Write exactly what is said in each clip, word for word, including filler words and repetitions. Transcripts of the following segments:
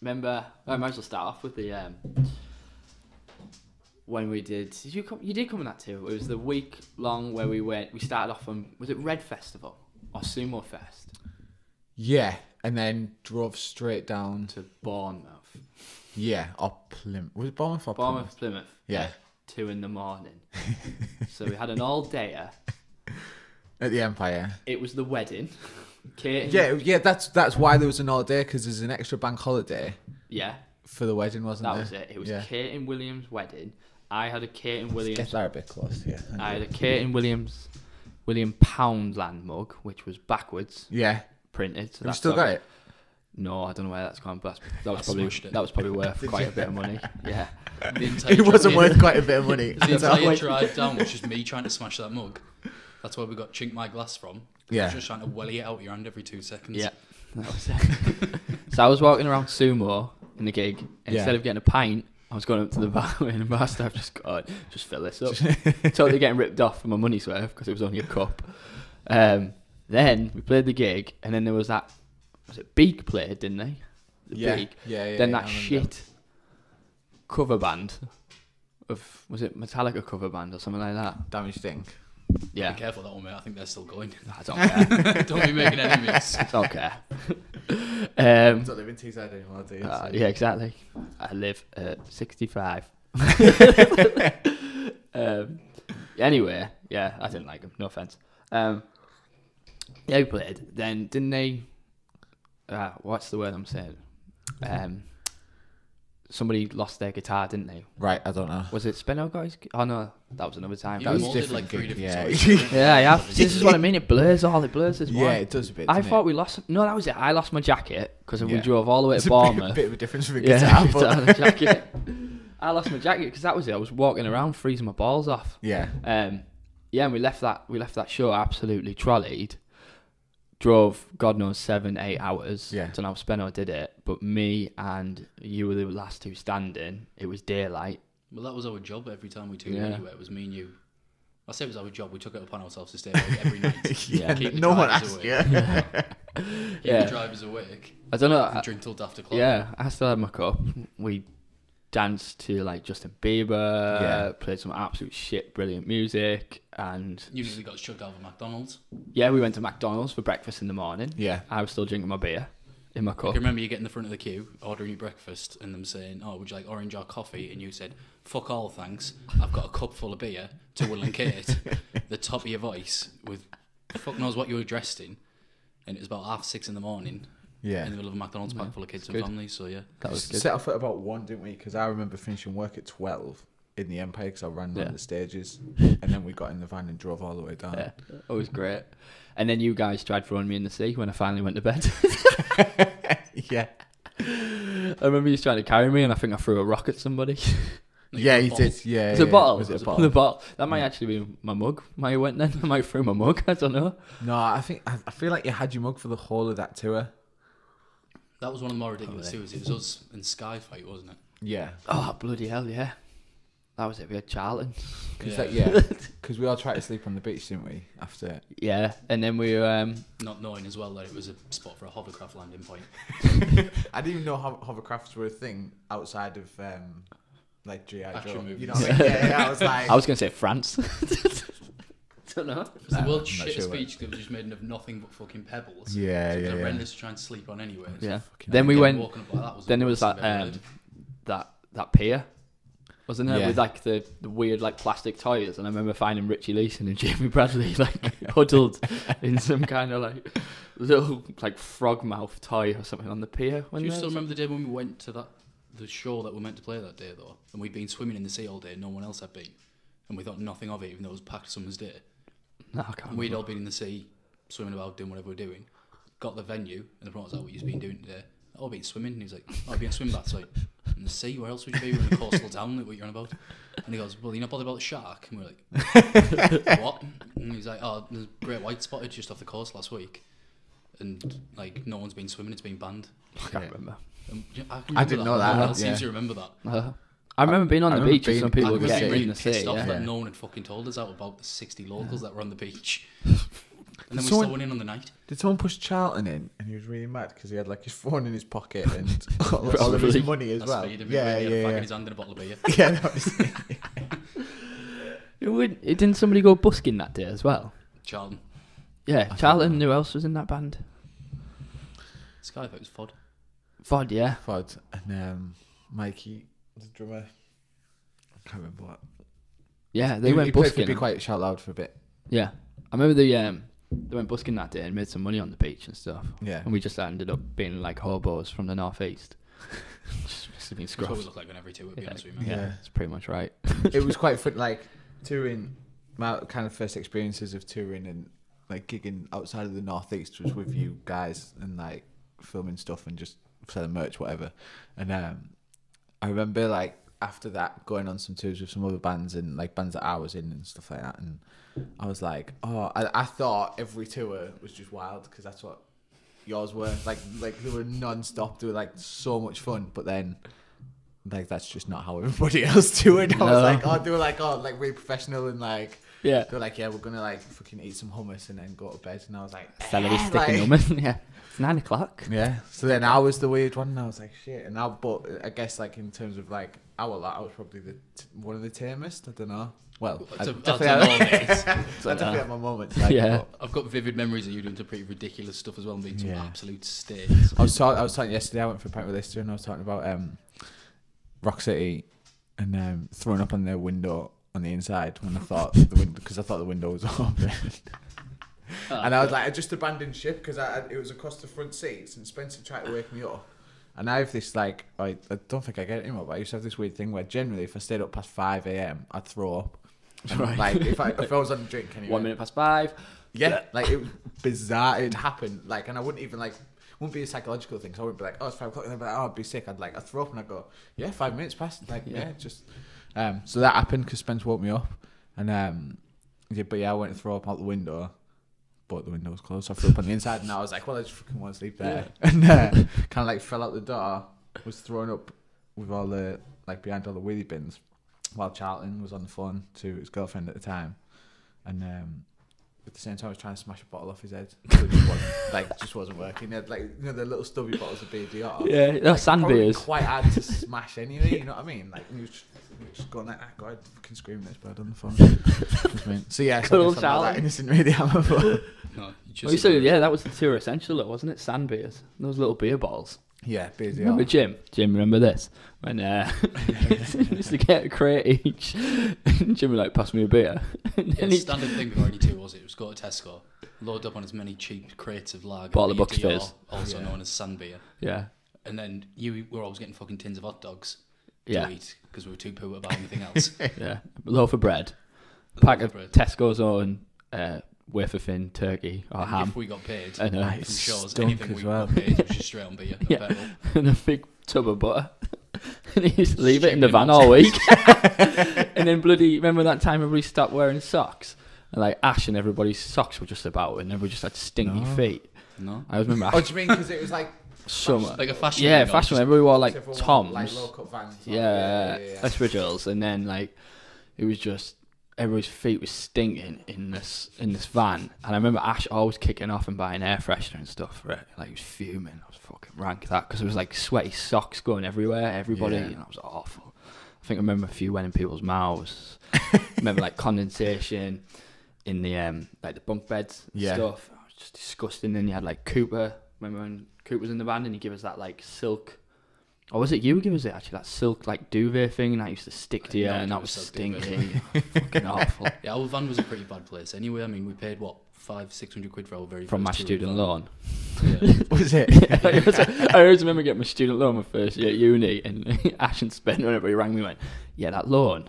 remember, I might as well start off with the um, when we did. Did you come? You did come on that too. It was the week long where we went. We started off on, was it Red Festival or Sumo Fest? Yeah, and then drove straight down to Bournemouth. Yeah, or Plymouth. Was it Bournemouth or Plymouth? Bournemouth, Plymouth. Yeah, at two in the morning. So we had an all-dayer at the Empire. It was the wedding. Kate, yeah, yeah, that's that's why there was an all day, because there's an extra bank holiday. Yeah, for the wedding, wasn't that there? That was it. It was yeah. Kate and Williams' wedding. I had a Kate and Williams. Let's get that a bit close. Yeah, I had a Kate and Williams, William Poundland mug, which was backwards. Yeah, printed. So Have you still got it? No, I don't know where that's gone. But that's, that was probably that was probably worth quite a bit of money. Yeah, it wasn't worth quite a bit of money. The entire drive down was just me trying to smash that mug. That's where we got chink my glass from. Yeah. I was just trying to welly it out of your hand every two seconds. Yeah, that was it. So I was walking around Sumo in the gig, and yeah. instead of getting a pint, I was going up to the bar, and the bar staff just got, just fill this up. Totally getting ripped off for my money's worth, because it was only a cup. Um, then we played the gig, and then there was that, was it Beak played, didn't they? The yeah. Beak. Yeah, yeah, then yeah, that shit cover band of, was it Metallica cover band or something like that? Damaged Incorporated. Yeah, be careful that one, mate. I think they're still going. No, I don't care. Don't be making enemies. I don't care. Um, I don't live in Teesside anymore, do you? Uh, so. Yeah, exactly. I live at sixty-five. um, anyway, yeah, I didn't like them. No offense. Um, they played. Then didn't they? Uh, what's the word I'm saying? Um, somebody lost their guitar, didn't they? Right, I don't know. Was it Spino got his... Oh, no, that was another time. You that was different. Like three different yeah, stories, yeah, yeah. This is what I mean. It blurs all. It blurs as well. Yeah, it does a bit. I thought it? we lost... No, that was it. I lost my jacket because yeah. we drove all the way to it's Bournemouth. It's a bit of a difference with a guitar, yeah, but... a jacket. I lost my jacket because that was it. I was walking around freezing my balls off. Yeah. Um, yeah, and we left that We left that show absolutely trolleyed. Drove, God knows, seven, eight hours. Yeah. So now Spenno did it, but me and you were the last two standing. It was daylight. Well, that was our job every time we took yeah. it anyway. It was me and you. I say it was our job. We took it upon ourselves to stay awake every night. yeah. Keep the no one asked. Yeah. yeah. Keep yeah. the drivers awake. I don't know. And drink till daft o'clock. Yeah. I still had my cup. We danced to like Justin Bieber. Yeah. Played some absolute shit, brilliant music. And you usually got chugged out of McDonald's. Yeah, we went to McDonald's for breakfast in the morning. Yeah, I was still drinking my beer in my cup. I can remember you getting in the front of the queue, ordering your breakfast, and them saying, "Oh, would you like orange or coffee?" And you said, "Fuck all, thanks. I've got a cup full of beer." To Will and Kate, the top of your voice with fuck knows what you were dressed in, and it was about half six in the morning. Yeah, in the middle of a McDonald's yeah. pack full of kids and family. So yeah, that was good. Set off at about one, didn't we? Because I remember finishing work at twelve in the Empire, because I ran yeah. down the stages, and then we got in the van and drove all the way down. Yeah, it was great. And then you guys tried throwing me in the sea when I finally went to bed. Yeah, I remember you trying to carry me, and I think I threw a rock at somebody. Yeah, he did. Yeah, it's yeah. a bottle. Was it a bottle? The bottle. That might yeah. actually be my mug. Might went then. I might threw my mug. I don't know. No, I think I feel like you had your mug for the whole of that tour. That was one of the more ridiculous oh, tours. It was us and Skyfight, wasn't it? Yeah. Oh, bloody hell, yeah. That was it. We had Charlton. Cause yeah. Because yeah. we all tried to sleep on the beach, didn't we? After it. Yeah, and then we were... Um... Not knowing as well that it was a spot for a hovercraft landing point. I didn't even know ho hovercrafts were a thing outside of, um, like, G I Joe. You know what I mean? Yeah, yeah, I was like... I was going to say France. Don't know. It was the world's shittest sure beach that was just made of nothing but fucking pebbles. Yeah, so it was yeah. horrendous yeah. to try and sleep on anyway. So yeah. Then we went. Like that was then there was that um, that that pier, wasn't it? Yeah. With like the, the weird like plastic toys, and I remember finding Richie Leeson and Jamie Bradley like huddled in some kind of like little like frog mouth toy or something on the pier. When Do you still remember the day when we went to that the show that we were meant to play that day though, and we'd been swimming in the sea all day, and no one else had been, and we thought nothing of it, even though it was packed summer's day. No, I can't. We'd all been in the sea, swimming about, doing whatever we were doing. Got the venue, and the promoter's like, "What you've been doing today?" "Oh, I've been swimming." And he was like, "Oh, I've been swimming back." So, like, in the sea, where else would you be? We're in a coastal town, like, what you're on about? And he goes, "Well, you're not bothered about the shark?" And we're like, "What?" And he's like, "Oh, there's a great white spotted just off the coast last week. And, like, no one's been swimming, it's been banned." I can't yeah. remember. Um, I, remember. I didn't that. know that. No one yeah. seems to remember that. Uh-huh. I remember being on the beach and some people were getting really pissed off that no one had fucking told us out about the sixty locals that were on the beach. And then someone, we saw one in on the night. Did someone push Charlton in? And he was really mad because he had like his phone in his pocket and all lots of his money as well. Speed, yeah, yeah, yeah. He had a fag in his hand and a bottle of beer. Yeah, that was it. It would, didn't somebody go busking that day as well? Charlton. Yeah, I Charlton. Who else was in that band? Sky, I thought it was F O D. F O D, yeah. F O D. And um, Mikey, the drummer. I can't remember what. Yeah, they he, went he busking. Be quiet, shout loud for a bit. Yeah. I remember they, um, they went busking that day and made some money on the beach and stuff. Yeah. And we just ended up being like hobos from the northeast. Just must have been scruffed. That's what we look like on every tour, to be yeah. honest with you, man. Yeah. yeah, that's pretty much right. It was quite fun, like, touring, my kind of first experiences of touring and like gigging outside of the northeast was with you guys and like filming stuff and just selling merch, whatever. And um, I remember like after that going on some tours with some other bands and like bands that I was in and stuff like that. And I was like, oh, I, I thought every tour was just wild because that's what yours were like. Like they were non-stop. They were like so much fun, but then. Like that's just not how everybody else do it. I no. was like, oh, they were like, oh, like we're professional and like, yeah, they're like, yeah, we're gonna like fucking eat some hummus and then go to bed. And I was like, celery eh, stick and like, hummus. Yeah, it's nine o'clock. Yeah. So then I was the weird one, and I was like, shit. And I, but I guess like in terms of like our lot, I was probably the t one of the tamest. I don't know. Well, I definitely had my moments. Like, yeah, I've got vivid memories of you doing some pretty ridiculous stuff as well, and being some yeah. absolute states. I was talking. I was talking yesterday. I went for a pint with Lister, and I was talking about um. Rock City and um, throwing up on their window on the inside when I thought the window because I thought the window was open. Oh, and I was like, I just abandoned ship because I, I it was across the front seats and Spencer tried to wake me up. And I have this like I, I don't think I get it anymore, but I used to have this weird thing where generally if I stayed up past five a m I'd throw up. Right. Like if I if I was on a drink anyway. One minute past five. Yeah, yeah. Like it was bizarre. It'd happen. Like and I wouldn't even like wouldn't be a psychological thing, so I wouldn't be like, oh, it's five o'clock, and I'd be like, oh, I'd be sick. I'd like, I'd throw up and I'd go, yeah, five minutes past, like, yeah, yeah just, um, so that happened because Spence woke me up, and, um, yeah, but yeah, I went to throw up out the window, but the window was closed, so I threw up on the inside, and I was like, well, I just fucking want to sleep there, yeah. and uh, kind of like fell out the door, was thrown up with all the, like, behind all the wheelie bins, while Charlton was on the phone to his girlfriend at the time, and, um, at the same time I was trying to smash a bottle off his head. So it just wasn't, like, just wasn't working. They had, like, you know, the little stubby bottles of beer. Yeah, they're like, sand beers. Quite hard to smash anyway, you know what I mean? Like, he was just, he was just going like, ah, God, I fucking scream this bird on the phone. So, yeah, cool, so like that innocent really hammer. But... No, well, so, yeah, that was the tour essential, though, wasn't it? Sand beers. Those little beer bottles. Yeah, beer. Remember Jim? Jim, remember this? When uh, he used to get a crate each, and Jim would, like, pass me a beer. And yeah, the standard thing before any tour was it was go to Tesco, load up on as many cheap crates of lager, bottle of Bucks Fizz, also yeah. known as sand beer. Yeah. And then you were always getting fucking tins of hot dogs to yeah. eat because we were too poor to buy anything else. Yeah, a loaf of bread, a pack of bread. Tesco's own uh, wafer thin turkey or and ham. If we got paid, and uh, from Shaw's, anything we well. got paid was just straight on beer. And, yeah. and a big tub of butter. And he used to leave Shipping it in the van all week. And then bloody, remember that time everybody stopped wearing socks? And like Ash and everybody's socks were just about, and everybody just had stinky no. feet. No. I always remember Ash. Oh, do you mean because it was like summer? Like a fashion Yeah, fashion. Everybody wore like Toms. Like low cut vans. Yeah, Espridgels. Yeah, yeah, yeah. And then like, it was just, everybody's feet was stinking in this in this van. And I remember Ash always kicking off and buying air freshener and stuff for it. Like he was fuming. I was fucking rank that because it was like sweaty socks going everywhere, everybody. Yeah. And it was awful. I think I remember a few went in people's mouths. I remember like condensation in the um like the bunk beds and yeah. stuff. It was just disgusting. Then you had like Cooper. Remember when Cooper was in the band and he gave us that like silk, or was it you who gave us it actually, that silk like duvet thing and that used to stick to you yeah, and that was stinking. Oh, fucking awful. Yeah, our van was a pretty bad place anyway. I mean, we paid what, five, six hundred quid for our very From first my student loan. Yeah. Was it? Yeah. Yeah. It was a, I always remember getting my student loan my first year at uni, and Ash and Spencer, whenever he rang me, went, yeah, that loan.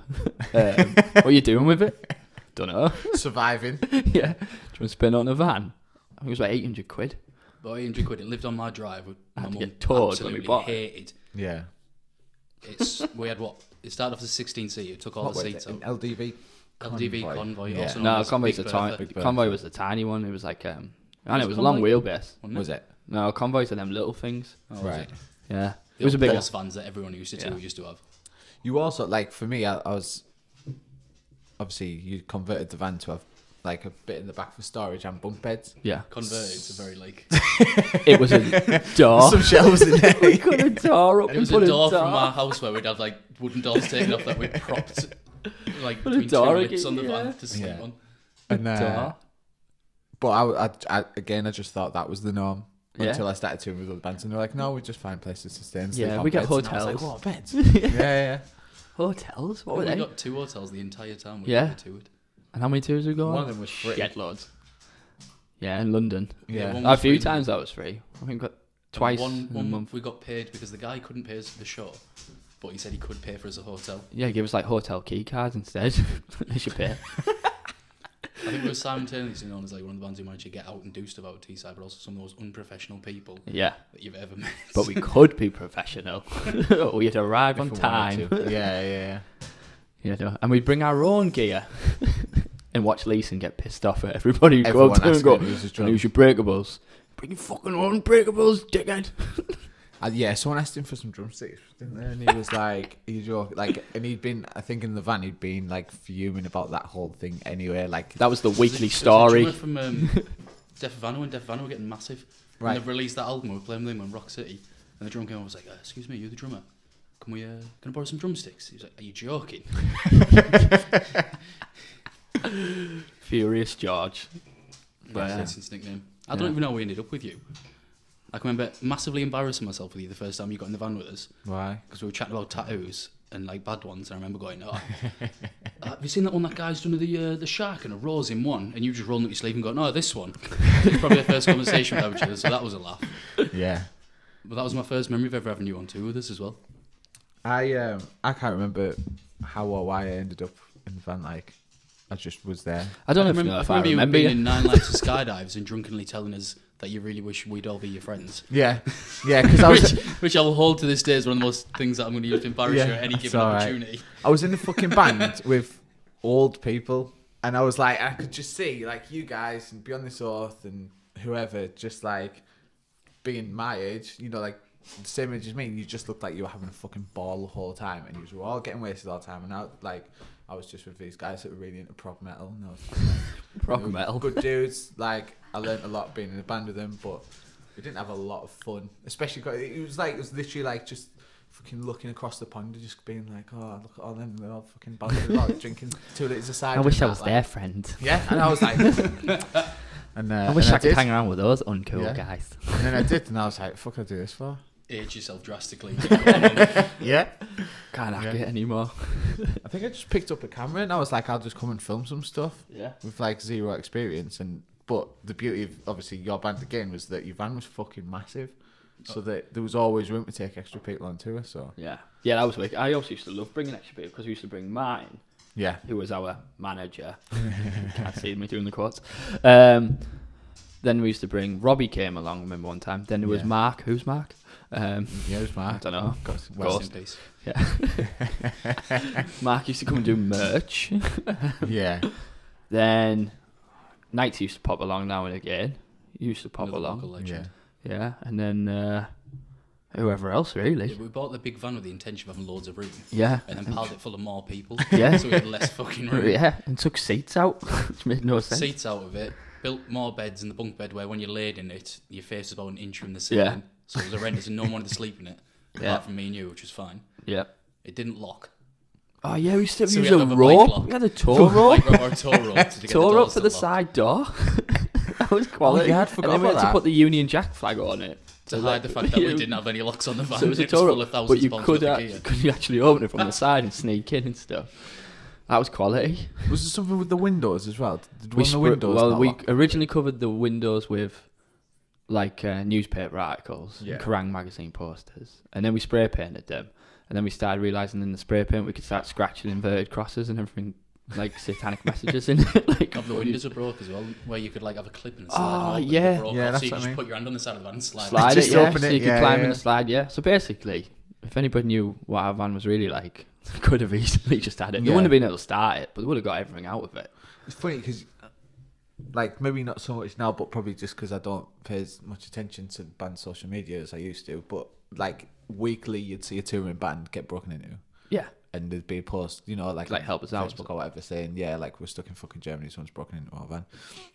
Um, what are you doing with it? Don't know. Surviving. Yeah. Do you want to spend on a van? I think it was like eight hundred quid. About eight hundred quid. It lived on my drive. My mum absolutely hated. Yeah. It's, we had what? It started off as a sixteen seater. It took all what the seats out. L D V? L D V Convoy. Convoy yeah. also no, Convoy the tiny. Convoy was the tiny one. It was like, um, I know it was a long wheelbase. Was it? No, Convoys are them little things. Oh, right. Yeah. It was a big fans that everyone used to do, yeah. used to have. You also, like, for me, I, I was, obviously, you converted the van to have like a bit in the back for storage and bunk beds. Yeah. Converted to very like... It was a door. Some shelves in there. We cut a door up. And it was a door, a door from our house where we'd have like wooden doors taken off that we propped like put between two ribs on the yeah. van to sleep yeah. on. And, uh, but I, I, I, again, I just thought that was the norm. Yeah. Until I started touring with other bands and they're like, no, we just find places to stay and sleep. Yeah, on we got hotels. Like, what, beds? yeah, yeah, yeah. Hotels? What well, were we they? We got two hotels the entire time we yeah. toured. And how many tours we got? One of them was free. Shit loads. Yeah, in London. Yeah, yeah. A few times that was free. I think got twice. One, one month we got paid because the guy couldn't pay us for the show, but he said he could pay for us a hotel. Yeah, give us like hotel key cards instead. They should pay. I think we were simultaneously known as like one of the bands who managed to get out and do stuff out of Teesside, but also some of those unprofessional people yeah. that you've ever met. But we could be professional. We'd arrive if on we time. Yeah, yeah, yeah. You know, and we'd bring our own gear and watch Leeson get pissed off at everybody who go up to him and go, who's your breakables? Bring your fucking own breakables, dickhead. Uh, yeah, someone asked him for some drumsticks, didn't they? And he was like, he drove, like, and he'd been, I think in the van, he'd been like fuming about that whole thing anyway. Like that was the weekly was a, story. It was a drummer from um, Def Vano, when Def Vano were getting massive. Right. And they released that album, we were playing them in Rock City, and the drum came over and was like, uh, excuse me, you're the drummer. Can we, uh, can I borrow some drumsticks? He was like, are you joking? Furious George. But, yeah, that's his nickname. I yeah. don't even know how we ended up with you. I can remember massively embarrassing myself with you the first time you got in the van with us. Why? Because we were chatting about tattoos and like bad ones. And I remember going, "Oh, uh, have you seen that one that guy's done with the uh, the shark and a rose in one?" And you just rolling up your sleeve and going, "No, this one." It was probably the first conversation with each other, so that was a laugh. Yeah. But that was my first memory of ever having you on tour with us as well. I um I can't remember how or why I ended up in the van. Like I just was there. I don't I remember. If I remember, I remember you being in Nine Lives of Skydives and drunkenly telling us that you really wish we'd all be your friends. Yeah, yeah. Because I was, which, which I'll hold to this day is one of the most things that I'm going to use to embarrass yeah, you at any given right. opportunity. I was in the fucking band with old people, and I was like, I could just see like you guys and Beyond This Earth and whoever, just like being my age, you know, like the same age as me. And you just looked like you were having a fucking ball the whole time, and you were all getting wasted all the time. And I like, I was just with these guys that were really into prog metal. And I was just like, prog metal, good dudes, like. I learned a lot being in a band with them, but we didn't have a lot of fun. Especially, it was like, it was literally like just fucking looking across the pond and just being like, oh, look at all them, they're all fucking bouncing about, drinking two litres a side. I wish I was like, their friend. Yeah, and I was like, and, uh, I wish and I, I could did. hang around with those uncool yeah. guys. And then I did, and I was like, fuck, I do this for? Age yourself drastically. yeah. Can't hack yeah. it anymore. I think I just picked up a camera and I was like, I'll just come and film some stuff yeah. with like zero experience. And but the beauty of, obviously, your band again was that your van was fucking massive. So that there was always room to take extra people on tour, so... Yeah. Yeah, that was wicked. I also used to love bringing extra people because we used to bring Martin, yeah, who was our manager. Can't see me doing the quotes. Um, then we used to bring... Robbie came along, I remember one time. Then there was yeah. Mark. Who's Mark? Um, yeah, who's Mark? I don't know. Ghost. Ghost. Ghost. Yeah. Mark used to come and do merch. yeah. Then... Knights used to pop along now and again. He used to pop Another along. Yeah. yeah, and then uh, whoever else, really. Yeah, we bought the big van with the intention of having loads of room. Yeah. And then piled it full of more people. Yeah. So we had less fucking room. Yeah, and took seats out, which made no sense. Seats out of it, built more beds in the bunk bed where when you laid in it, your face was about an inch from the ceiling. Yeah. So it was horrendous and no one wanted to sleep in it, apart yeah. from me and you, which was fine. Yeah. It didn't lock. Oh yeah, we used to so use we a rope. We had a tow rope. Or a tow rope to get Tow the rope for the lock. Side door. That was quality. Oh, yeah, I'd forgotten about that. And then we had to put the Union Jack flag on it. To so hide like, the fact that we didn't have any locks on the van. So it was a tow rope, but you could, actually, could you actually open it from the side and sneak in and stuff. That was quality. Was there something with the windows as well? Did we the windows well, we locked? Originally covered the windows with like uh, newspaper articles, yeah. and Kerrang! Magazine posters, and then we spray painted them. And then we started realising in the spray paint we could start scratching inverted crosses and everything, like satanic messages in it. Like the windows are broke as well, where you could like have a clip and slide. Oh yeah, yeah. That's so you just I mean. Put your hand on the side of the van and slide. Slide it, yeah. So you yeah, could climb yeah. in the slide, yeah. So basically, if anybody knew what our van was really like, they could have easily just had it. They yeah. wouldn't have been able to start it, but they would have got everything out of it. It's funny because, like, maybe not so much now, but probably just because I don't pay as much attention to band social media as I used to, but. Like weekly you'd see a touring band get broken into. Yeah. and there'd be a post, you know, like like help us out Facebook or whatever, saying, yeah, like we're stuck in fucking Germany, someone's broken into our van.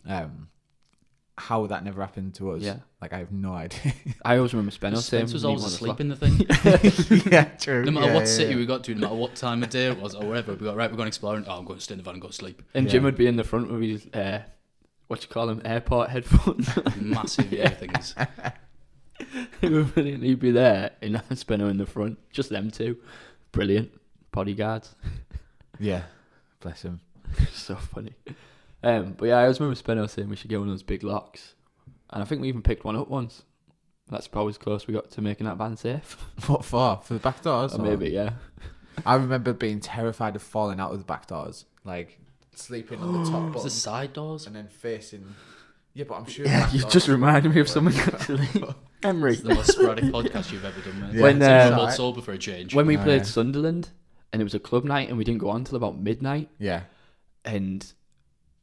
Um, how that never happened to us, yeah. Like I have no idea. I always remember Spino saying, was always asleep in the thing. Yeah, true. No matter yeah, what yeah, city yeah. we got to, no matter what time of day it was or whatever, we got right. We're going exploring. Oh, I'm going to stay in the van and go to sleep. And yeah. Jim would be in the front with his uh, what you call them, airport headphones, massive yeah things. He'd be there and Spino in the front, just them two. Brilliant. Body guards. Yeah, bless him. So funny. Um, but yeah, I always remember Spino saying we should get one of those big locks, and I think we even picked one up once. That's probably as close we got to making that van safe. What for? For the back doors? Or or? Maybe, yeah. I remember being terrified of falling out of the back doors, like sleeping on the top. It's the side doors, and then facing. Yeah, but I'm sure. Yeah, you just reminded me of something actually. Emery, it's the most sporadic podcast you've ever done, mate. Yeah. When uh, right. sober for a change. When we oh, played yeah. Sunderland, and it was a club night, and we didn't go on till about midnight. Yeah, and.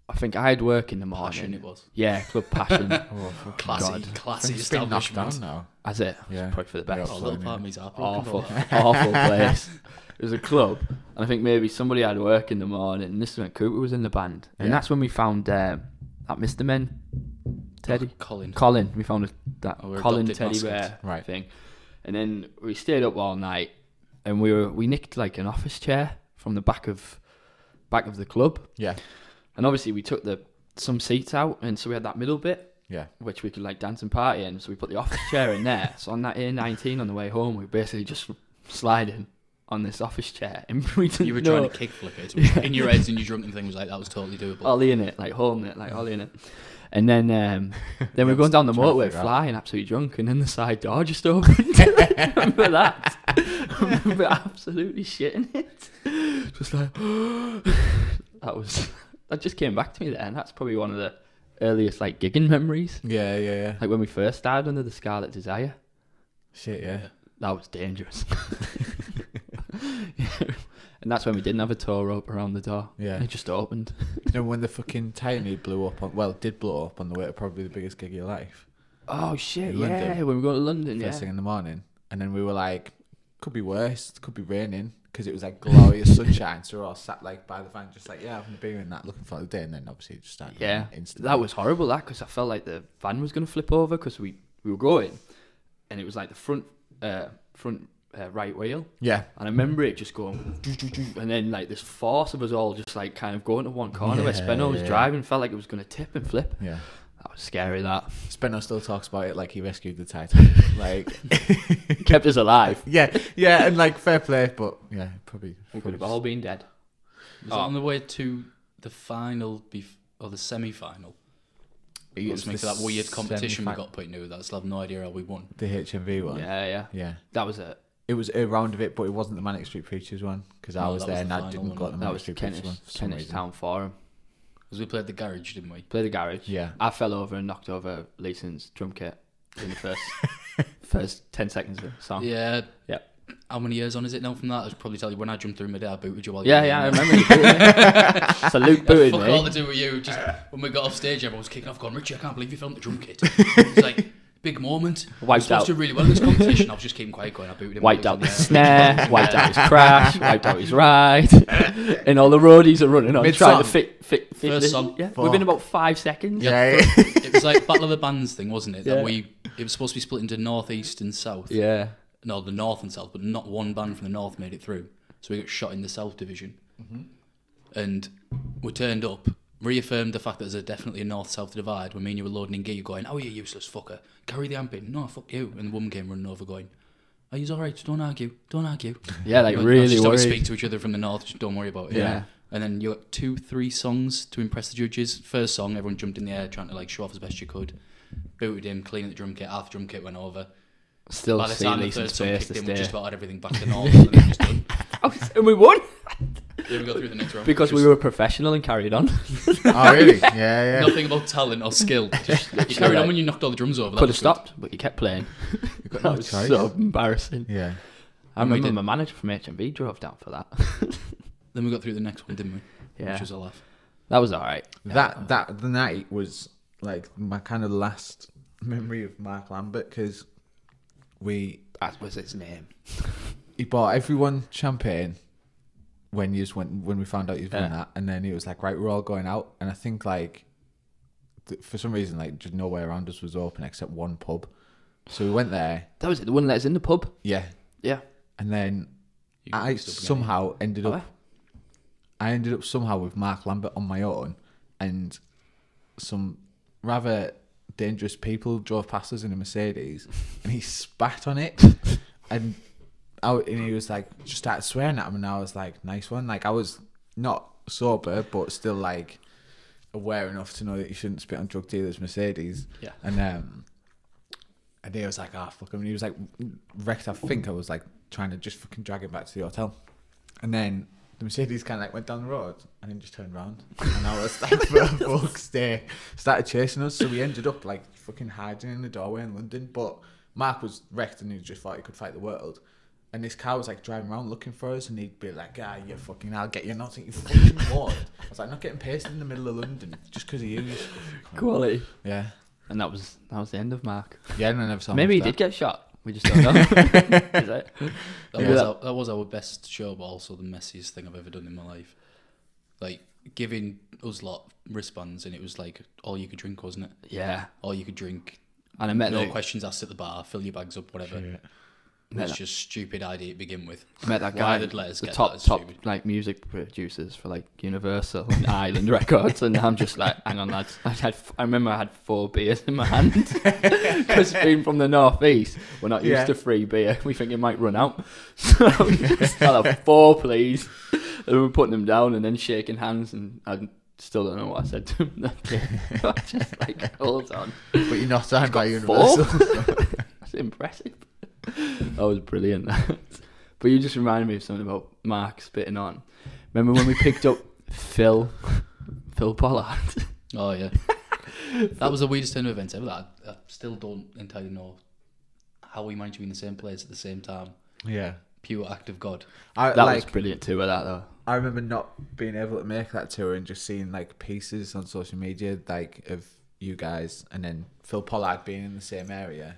I think I had work in the morning. Passion, it was. Yeah, Club Passion. Oh, classy, God. Classy establishment. Now. That's it. Yeah. It's probably for the best. Oh, little part of me's awful, awful place. It was a club, and I think maybe somebody had work in the morning, and this is when Cooper was in the band, and yeah. that's when we found um, that Mister Men, Teddy. Oh, Colin. Colin. We found a, that oh, Colin Teddy Bear right. thing, and then we stayed up all night, and we were we nicked like an office chair from the back of back of the club. Yeah. And obviously we took the some seats out, and so we had that middle bit, yeah, which we could like dance and party in. So we put the office chair in there. So on that A nineteen on the way home, we were basically just sliding on this office chair, and we didn't you were know. trying to kick flip it yeah. in your heads, and your drunken thing was like that was totally doable. Ollie in it, like holding it, like Ollie in it, and then um, then we were going down the motorway flying, absolutely drunk, and then the side door just opened. Remember that? I remember absolutely shitting it, just like that was. That just came back to me there, and that's probably one of the earliest like gigging memories. Yeah, yeah, yeah. Like when we first started under the Scarlet Desire. Shit, yeah. That was dangerous. Yeah. And that's when we didn't have a tow rope around the door. Yeah. It just opened. You know when the fucking tiny blew up on, well, it did blow up on the way to probably the biggest gig of your life. Oh shit, yeah. London, when we go to London, first yeah. thing in the morning. And then we were like, could be worse, it could be raining. Because it was like glorious sunshine, so we were all sat like by the van, just like yeah, having a beer and that, looking for the day, and then obviously it just started. Yeah, instantly. That was horrible. That because I felt like the van was gonna flip over because we we were going, and it was like the front uh, front uh, right wheel. Yeah, and I remember it just going, and then like this force of us all just like kind of going to one corner yeah, where Spino was yeah. driving, felt like it was gonna tip and flip. Yeah. That was scary, that. Spino still talks about it like he rescued the Titanic. Like... kept us alive. Yeah, yeah, and like, fair play, but yeah, probably... We could have all been dead. Was oh. on the way to the final, bef or the semi-final? Let's make that weird competition we got put into. That's, I have no idea how we won. The H M V one? Yeah, yeah. Yeah. That was it. It was a round of it, but it wasn't the Manic Street Preachers one, because no, I was there was the and I didn't got the Manic Street Preachers one. That was Kentish Town Forum. Because we played the Garage, didn't we? Played the Garage. Yeah. I fell over and knocked over Leeson's drum kit in the first first ten seconds of the song. Yeah. Yeah. How many years on is it now from that? I was probably telling you when I jumped through my day, I booted you while you yeah, were yeah, there. I remember you booted me. So Luke booted fuck me. Fuck all to do with you. Just when we got off stage, everyone was kicking off going, Richie, I can't believe you filmed the drum kit. It's like, big moment. Wiped out. I was supposed to do really well in this competition. I was just keeping quiet going, I booted him. Wiped out the snare, wiped out his crash, wiped out his ride. And all the roadies are running on trying to fit. Fit, fit first song yeah. within about five seconds. Yeah, yeah. It was like Battle of the Bands thing, wasn't it? That yeah. we it was supposed to be split into north, east and south. Yeah, no, the north and south, but not one band from the north made it through, so we got shot in the south division. Mm-hmm. And we turned up, reaffirmed the fact that there's a definitely a north-south divide. When me and you were loading in gear going, oh you useless fucker, carry the amp in, no fuck you, and the woman came running over going, oh he's alright, don't argue, don't argue. Yeah, like went, really just worried. Just speak to each other from the north, just don't worry about it. Yeah, yeah. And then you got two, three songs to impress the judges. First song, everyone jumped in the air trying to like show off as best you could. Booted him, cleaned the drum kit, half the drum kit went over. Still by the time the first song kicked in, we just about had everything back to normal. And then just done. And we won. Then we got through the next round. Because just... we were professional and carried on. Oh really? Yeah, yeah. Nothing about talent or skill. Just, you carried on when you knocked all the drums over. Could have stopped, good. But you kept playing. You got that no was choice. So embarrassing. Yeah. I and remember my manager from H M V drove down for that. Then we got through the next one, didn't we? Yeah. Which was a laugh. That was all right. That yeah. that the night was like my kind of last memory of Mark Lambert, because we... That was his name. He bought everyone champagne when you just went, when we found out you'd done yeah. that, and then it was like, right, we're all going out, and I think like th for some reason like just nowhere around us was open except one pub, so we went there. That was it, the one that was in the pub. Yeah, yeah. And then I somehow ended up, I ended up somehow with Mark Lambert on my own, and some rather dangerous people drove past us in a Mercedes, and he spat on it, and. Out and he was like, just started swearing at him, and I was like, nice one. Like, I was not sober, but still like aware enough to know that you shouldn't spit on drug dealers' Mercedes. Yeah. And um, and he was like, ah, oh, fuck him. And he was like, wrecked. I think I was like trying to just fucking drag him back to the hotel. And then the Mercedes kind of like went down the road and then just turned around. And I was like, for a fuck's day, started chasing us. So we ended up like fucking hiding in the doorway in London. But Mark was wrecked and he just thought he could fight the world. And this car was like driving around looking for us, and he'd be like, ah, you fucking, I'll get you. And I was like, you fucking what? I was like, not getting pasted in the middle of London just because of you. Quality. Yeah. And that was that was the end of Mark. Yeah, and I never saw him. Maybe he did get shot. We just don't know. Is that? That, yeah. was our, that was our best show, but also the messiest thing I've ever done in my life. Like, giving us lot wristbands, and it was like all you could drink, wasn't it? Yeah. All you could drink. And I met no questions asked at the bar, fill your bags up, whatever. Sure. That's that. Just stupid idea to begin with. I met that guy, the top top stupid. like music producers for like Universal and Island Records, and I'm just like, hang on lads, I had I remember I had four beers in my hand because being from the northeast, we're not used yeah. to free beer. We think it might run out, so we just I'll have four, please. And we were putting them down and then shaking hands, and I still don't know what I said to them. I just like, hold on. But you're not signed by Universal. That's impressive. That was brilliant. But you just reminded me of something about Mark spitting on. Remember when we picked up Phil Phil Pollard? Oh yeah. That was the weirdest turn of events ever. I, I still don't entirely know how we managed to be in the same place at the same time. Yeah. Pure act of God. I, that like, was brilliant too with that though. I remember not being able to make that tour and just seeing like pieces on social media like of you guys, and then Phil Pollard being in the same area.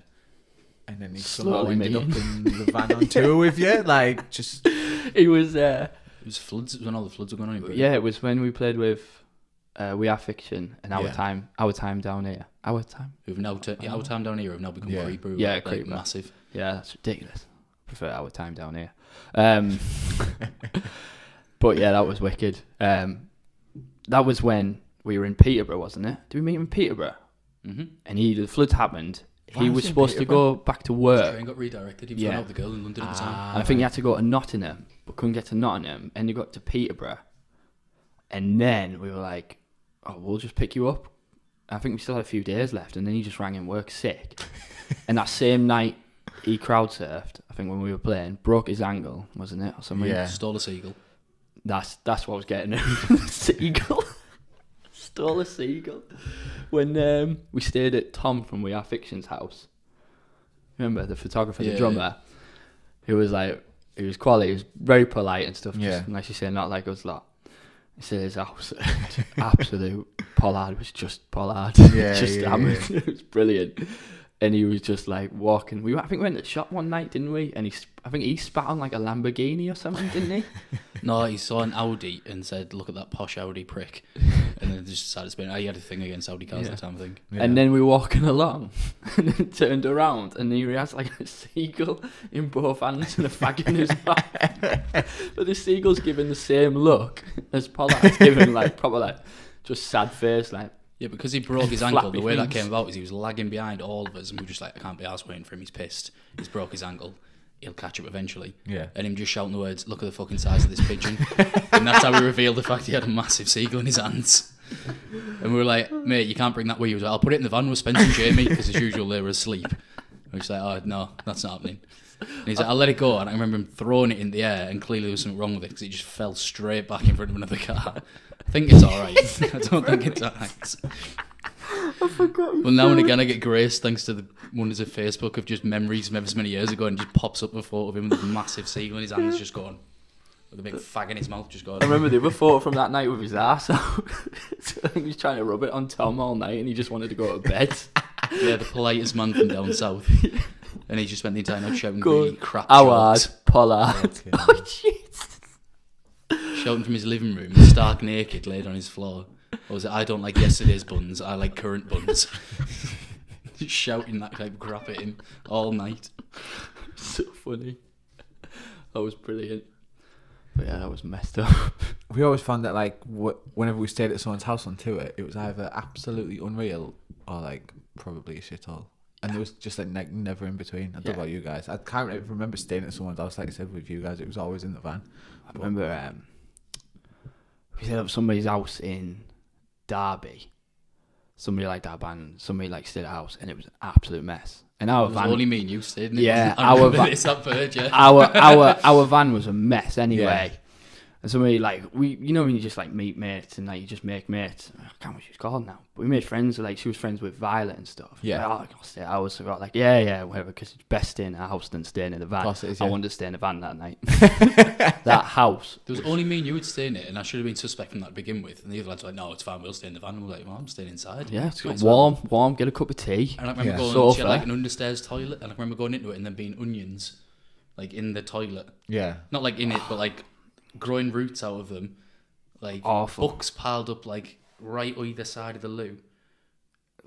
And then he somehow ended up in the van on tour yeah. with you, like just. It was. Uh, it was floods. It was when all the floods were going on. Yeah, it was when we played with uh, We Are Fiction and Our yeah. Time, Our Time Down Here, Our Time. We've now oh. yeah, Our Time Down Here have now become yeah. Creeper. Yeah, like, Creeper, massive. Yeah, that's ridiculous. I prefer Our Time Down Here. Um, but yeah, that was wicked. Um, that was when we were in Peterborough, wasn't it? Did we meet in Peterborough? Mm-hmm. And he, the floods happened. Why he was supposed Peter to go Brown? back to work. His train got redirected. He was yeah. going out with the girl in London ah, at the time. And I think he had to go to Nottingham, but couldn't get to Nottingham. And he got to Peterborough. And then we were like, oh, we'll just pick you up. I think we still had a few days left. And then he just rang in work sick. And that same night, he crowd surfed, I think, when we were playing. Broke his ankle, wasn't it? Or something. Yeah. Stole a seagull. That's, that's what I was getting at. Seagull. Stole a seagull. When um, we stayed at Tom from We Are Fiction's house, remember the photographer, yeah, the drummer, yeah. who was like, he was quality, he was very polite and stuff, yeah. just, like you say, not like us lot. He said his house, absolute Pollard was just Pollard, yeah, just yeah, hammered. Yeah. It was brilliant. And he was just like walking. We, I think we went to the shop one night, didn't we? And he, I think he spat on like a Lamborghini or something, didn't he? No, he saw an Audi and said, "Look at that posh Audi prick," and then just decided to spin. I had a thing against Audi cars yeah. at the time, I think. Yeah. And then we were walking along, and then turned around, and he has like a seagull in both hands and a fag in his mouth. But the seagull's giving the same look as Pollard's giving, like proper like just sad face, like. Yeah, because he broke his ankle, the way that came about is he was lagging behind all of us, and we were just like, I can't be arsed waiting for him, he's pissed. He's broke his ankle, he'll catch up eventually. Yeah. And him just shouting the words, look at the fucking size of this pigeon. And that's how we revealed the fact he had a massive seagull in his hands. And we were like, mate, you can't bring that with you. He was like, I'll put it in the van with Spencer and Jamie, because as usual they were asleep. And we were just like, oh, no, that's not happening. And he's like, I'll let it go. And I remember him throwing it in the air, and clearly there was something wrong with it because it just fell straight back in front of another car. I think it's alright. I don't think it's alright. I forgot. Well, now and again I get graced thanks to the wonders of Facebook of just memories from ever so many years ago, and just pops up a photo of him with a massive seagull in his hands just going, with a big fag in his mouth just going. I remember the other photo from that night with his arse out. So he was trying to rub it on Tom all night and he just wanted to go to bed. Yeah, the politest man from down south. Yeah. And he just went the entire night shouting really crap. Howard, Pollard. Oh, jeez. Sheldon from his living room, stark naked, laid on his floor. Or was it, I don't like yesterday's buns, I like current buns. Just shouting that type of crap at him all night. So funny. That was brilliant. But yeah, that was messed up. We always found that, like, wh whenever we stayed at someone's house on tour, it was either absolutely unreal or, like, probably shit all. And there was just, like, like never in between. I don't yeah. know about you guys. I can't really remember staying at someone's house, like I said, with you guys. It was always in the van. I but remember um, we stayed at somebody's house in Derby. Somebody liked our band. Somebody, like, stayed at a house, and it was an absolute mess. And our it van was only me and you, Sid. Yeah, it our van. This bird, yeah. Our our our van was a mess anyway. Yeah. And somebody like we, you know, when you just like meet mates and like you just make mates. I can't remember what she's called now, but we made friends. Like she was friends with Violet and stuff. Yeah. Like, oh, I'll stay at ours. So we were like, yeah, yeah, whatever. Because it's best staying in a house than staying in a van. It is, yeah. I wanted to stay in a van that night. That house. There was only me and you would stay in it, and I should have been suspecting that to begin with. And the other lads were like, no, it's fine. We'll stay in the van. And we're like, well, I'm staying inside. Yeah, it's it's warm, well. warm. Get a cup of tea. And I remember yeah. going so she had, like an understairs toilet, and I remember going into it and then being onions, like in the toilet. Yeah. Not like in it, but like. Growing roots out of them, like awful. Books piled up like right either side of the loo,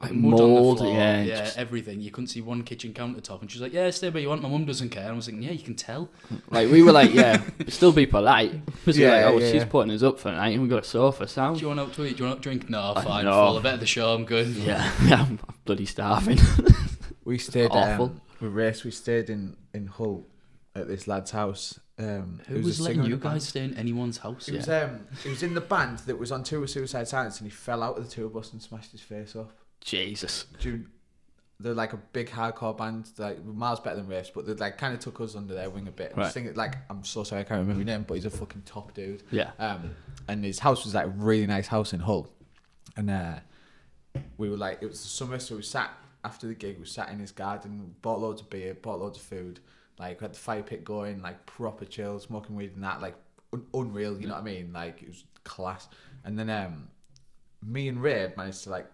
like, like mud mold, on the floor, yeah, yeah just... everything. You couldn't see one kitchen countertop, and she was like, "Yeah, stay where you want." My mum doesn't care. And I was thinking, "Yeah, you can tell." Like we were like, "Yeah, still be polite." Yeah, like, oh, yeah, she's putting us up for the night, and we got a sofa. Sound? Do you want out to eat? Do you want to drink? No, I fine. Full. I bet of the show. I'm good. Yeah, I'm bloody starving. We stayed awful. Um, with Race, we stayed in in Hull at this lad's house. Um, Who was, was letting you guys stay in anyone's house? It yeah. was um, it was in the band that was on tour with Suicide Silence, and he fell out of the tour bus and smashed his face off. Jesus! You, they're like a big hardcore band, they're like miles better than Raves, but they like kind of took us under their wing a bit. Right. Singing, like I'm so sorry, I can't remember his name, but he's a fucking top dude. Yeah. Um, and his house was like a really nice house in Hull, and uh, we were like, it was the summer, so we sat after the gig, we sat in his garden, bought loads of beer, bought loads of food. Like, we had the fire pit going, like, proper chill, smoking weed and that, like, un unreal, you know what I mean? Like, it was class. And then um, me and Ray managed to, like,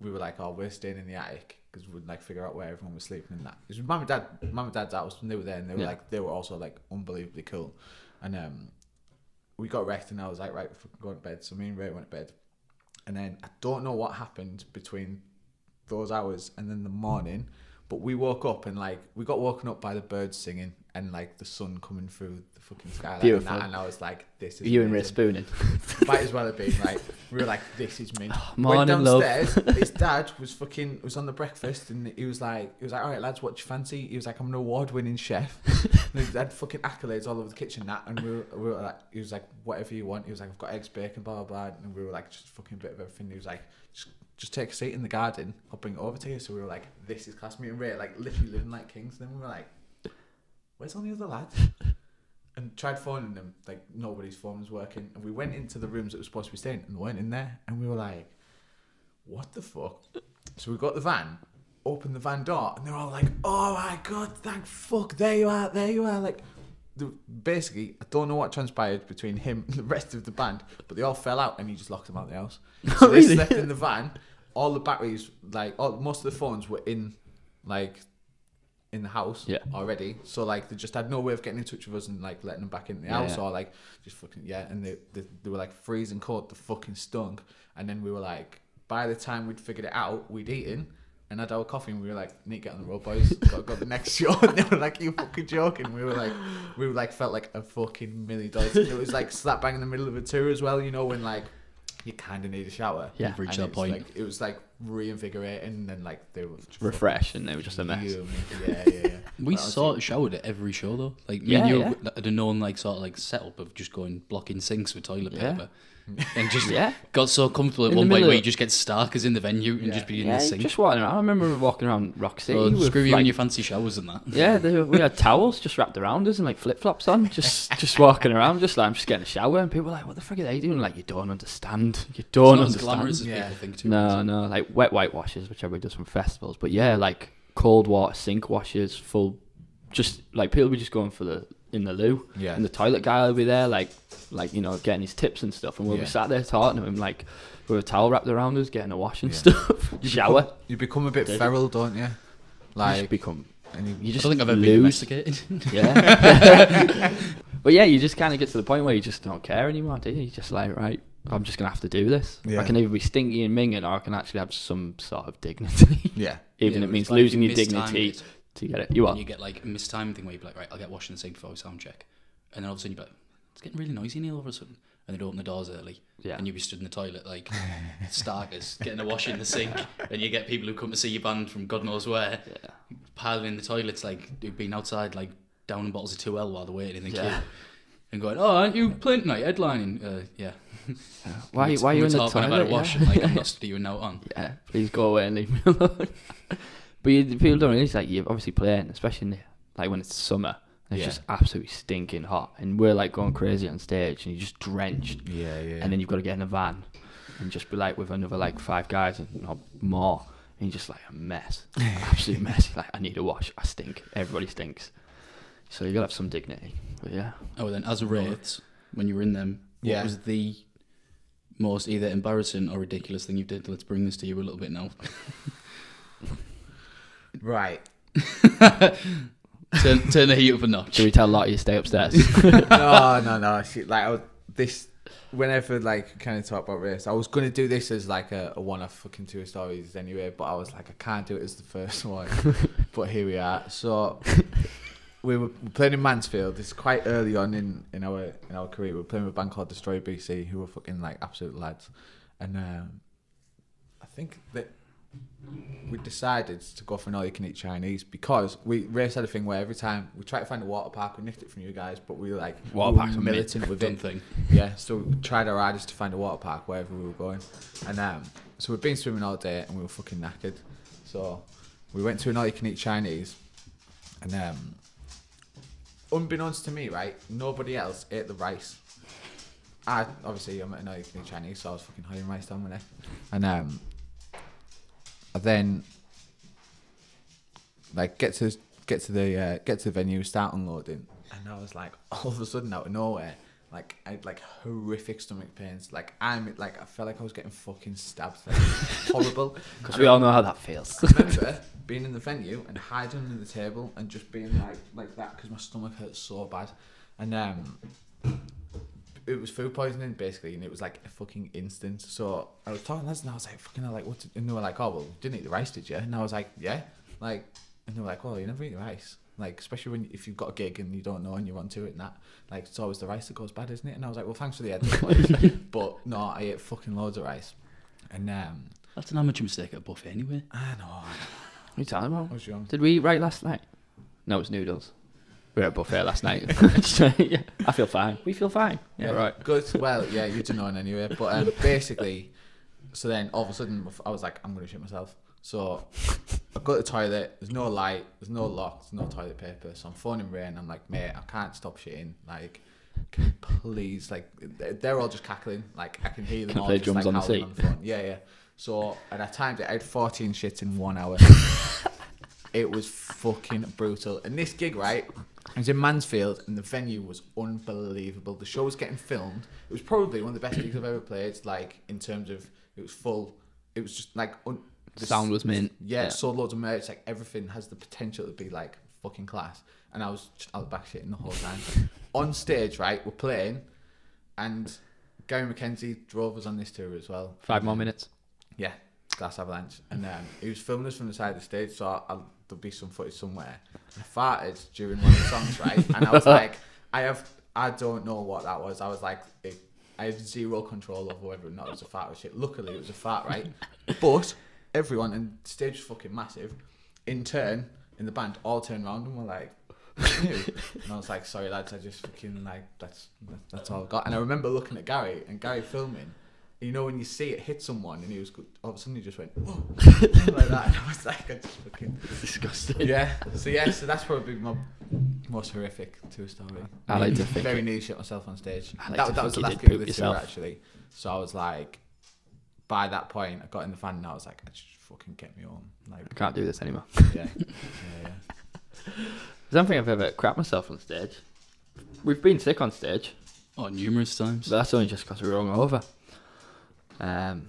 we were like, oh, we're staying in the attic because we would, like, figure out where everyone was sleeping and that. It was Mum and Dad, Mum and Dad's house, and they were there, and they were, yeah. like, they were also, like, unbelievably cool. And um, we got wrecked, and I was like, right, we're going to bed. So me and Ray went to bed. And then I don't know what happened between those hours and then the morning, but we woke up and like we got woken up by the birds singing and like the sun coming through the fucking sky. Beautiful. And, that, and I was like, "This is you amazing. And Ray spooning." Might as well have been like we were like, "This is me." Oh, morning, downstairs, love. His dad was fucking was on the breakfast and he was like, he was like, "All right, lads, what do you fancy?" He was like, "I'm an award-winning chef." And he had fucking accolades all over the kitchen and that, and we were, we were like, he was like, "Whatever you want." He was like, "I've got eggs, bacon, blah blah blah," and we were like, "Just fucking a bit of everything." He was like, "Just." Just take a seat in the garden, I'll bring it over to you." So we were like, this is class. Me and Ray, like, literally living like kings. And then we were like, where's all the other lads? And tried phoning them, like, nobody's phone was working. And we went into the rooms that were supposed to be staying and weren't in there. And we were like, what the fuck? So we got the van, opened the van door, and they're all like, oh my God, thank fuck, there you are, there you are. Like, basically, I don't know what transpired between him and the rest of the band, but they all fell out and he just locked them out of the house. So they really? Slept in the van. All the batteries, like all, most of the phones were in, like, in the house yeah. already. So like they just had no way of getting in touch with us and like letting them back in the yeah, house yeah. or like just fucking yeah. And they, they they were like freezing cold. The fucking stunk. And then we were like, by the time we'd figured it out, we'd eaten and had our coffee. And we were like, need to get on the road, boys. Got got the next show. And they were like, you fucking joking. We were like, we were like felt like a fucking million dollars. And it was like slap bang in the middle of a tour as well. You know when like. You kind of need a shower. Yeah, reach that point. Like, it was like reinvigorating, and then like they were refreshed, and they were just a mess. Yeah, yeah, yeah. We sort of showered at every show though. Like me yeah, and you yeah. had a known like sort of like setup of just going blocking sinks with toilet yeah. paper, and just yeah. got so comfortable at in one point where you just get starkers in the venue and yeah. just be in yeah, the sink. Just walking around. I remember walking around Rock City. Oh, screw you like, in your fancy showers and that. Yeah, they were, we had towels just wrapped around us and like flip flops on, just just walking around, just like I'm just getting a shower, and people were like, what the fuck are they doing? Like you don't understand. You don't it's understand. As glamorous as yeah. people think too no, much. No, like wet white washes, which everybody does from festivals. But yeah, like cold water sink washes, full, just like people be just going for the in the loo. Yeah. And the toilet guy will be there, like, like you know, getting his tips and stuff. And we'll yeah. be sat there talking to him, like with a towel wrapped around us, getting a wash and yeah. stuff. You shower. Become, you become a bit Did feral, it? Don't you? Like you become. And you, you just I don't think I've ever been domesticated. Yeah. But yeah, you just kind of get to the point where you just don't care anymore, do you? You're just like, right, I'm just going to have to do this. Yeah. I can either be stinky and minging, or I can actually have some sort of dignity. Yeah. Even yeah, it means like losing your dignity to get it. You are. You get like a mistimed thing where you'd be like, right, I'll get washed in the sink before we sound check. And then all of a sudden you'd be like, it's getting really noisy now all of a sudden. And they'd open the doors early. Yeah. And you'd be stood in the toilet like starkers, getting a wash in the sink. And you get people who come to see your band from God knows where, yeah. piling in the toilets like who've been outside like downing bottles of two L while they're waiting in the yeah. queue. And going, oh, aren't you playing tonight? Headlining. Uh, yeah. Why, why are you in the toilet? About a wash yeah. and, like, I'm not studying you now on. Yeah, please go away and leave me alone. But you, people don't realize, like, you're obviously playing, especially in the, like when it's summer. And it's yeah. just absolutely stinking hot. And we're like going crazy on stage and you're just drenched. Yeah, yeah. And then you've got to get in a van and just be like with another like five guys and not more. And you're just like a mess. Absolute mess. Like, I need a wash. I stink. Everybody stinks. So you got to have some dignity. But yeah. Oh, and then as wraiths, when you were in them, what yeah. was the most either embarrassing or ridiculous thing you did? Let's bring this to you a little bit now. Right. turn, turn the heat up a notch. Should we tell Lottie to stay upstairs? no, no, no. She, like, I was, this, whenever, like, kind of talk about race, I was going to do this as, like, a, a one-off fucking two stories anyway, but I was like, I can't do it as the first one. But here we are. So... We were playing in Mansfield. It's quite early on in, in our in our career. We were playing with a band called Destroy B C, who were fucking like absolute lads. And um, I think that we decided to go for an all-you-can-eat Chinese because we Ray had a thing where every time we tried to find a water park, we nicked it from you guys, but we were like water parks were militant with it. Thing. Yeah, so we tried our hardest to find a water park wherever we were going. And um, so we'd been swimming all day and we were fucking knackered. So we went to an all-you-can-eat Chinese, and um. unbeknownst to me, right, nobody else ate the rice. I obviously I'm an all-you-can-eat Chinese, so I was fucking hiding rice down my neck. And um, I then like get to get to the uh, get to the venue, start unloading, and I was like, all of a sudden, out of nowhere, like I had like horrific stomach pains. Like I'm like I felt like I was getting fucking stabbed. Like, horrible. Because we all know how that feels. I remember being in the venue and hiding under the table and just being like like that because my stomach hurt so bad. And um, it was food poisoning basically, and it was like a fucking instant. So I was talking to them and I was like, fucking, like, what? And they were like, oh well, you didn't eat the rice, did you? And I was like, yeah. Like, and they were like, well, you never eat the rice. Like, especially when if you've got a gig and you don't know and you're onto it and that, like, it's always the rice that goes bad, isn't it? And I was like, well, thanks for the heads. But no, I ate fucking loads of rice. And um, that's an amateur mistake at a buffet anyway. I know. What are you talking about? I was young. Did we eat right last night? No, it was noodles. We were at a buffet last night. Yeah. I feel fine. We feel fine. Yeah, yeah, right. Good. Well, yeah, you don't know anyway. But um, basically, so then all of a sudden I was like, I'm going to shit myself. So I go to the toilet, there's no light, there's no lock, there's no toilet paper. So I'm phoning Ray and I'm like, mate, I can't stop shitting. Like, can you please, like, they're all just cackling. Like, I can hear them can all play just drums like on the seat. On the phone. Yeah, yeah. So, and I timed it, I had fourteen shits in one hour. It was fucking brutal. And this gig, right, I was in Mansfield and the venue was unbelievable. The show was getting filmed. It was probably one of the best gigs I've ever played, like, in terms of, it was full. It was just like... Un The sound was mint. Yeah, yeah, sold loads of merch. Like, everything has the potential to be like fucking class. And I was out the back shitting the whole time. On stage, right, we're playing, and Gary McKenzie drove us on this tour as well. Five more minutes. Yeah, Glass Avalanche. And um, he was filming us from the side of the stage, so I, I, there'll be some footage somewhere. I farted during one of the songs, right? And I was like, I have, I don't know what that was. I was like, it, I have zero control over whether or not it was a fart or shit. Luckily, it was a fart, right? But everyone, and the stage was fucking massive, in turn, in the band, all turned around and were like, ew. And I was like, sorry lads, I just fucking, like, that's that's all I got. And I remember looking at Gary, and Gary filming, you know when you see it hit someone, and he was, all of a sudden he just went, whoa, like that, and I was like, I just fucking... Disgusting. Yeah, so yeah, so that's probably my most horrific two story. I like to think... Very nearly shit myself on stage. I like that, to that was the last gig of the tour, actually. So I was like... By that point, I got in the van and I was like, I just fucking get me home. Like, I can't do this anymore. Yeah. Yeah, yeah. I don't think I've ever crapped myself on stage. We've been sick on stage. Oh, numerous times. But that's only just because we were hungover. Um,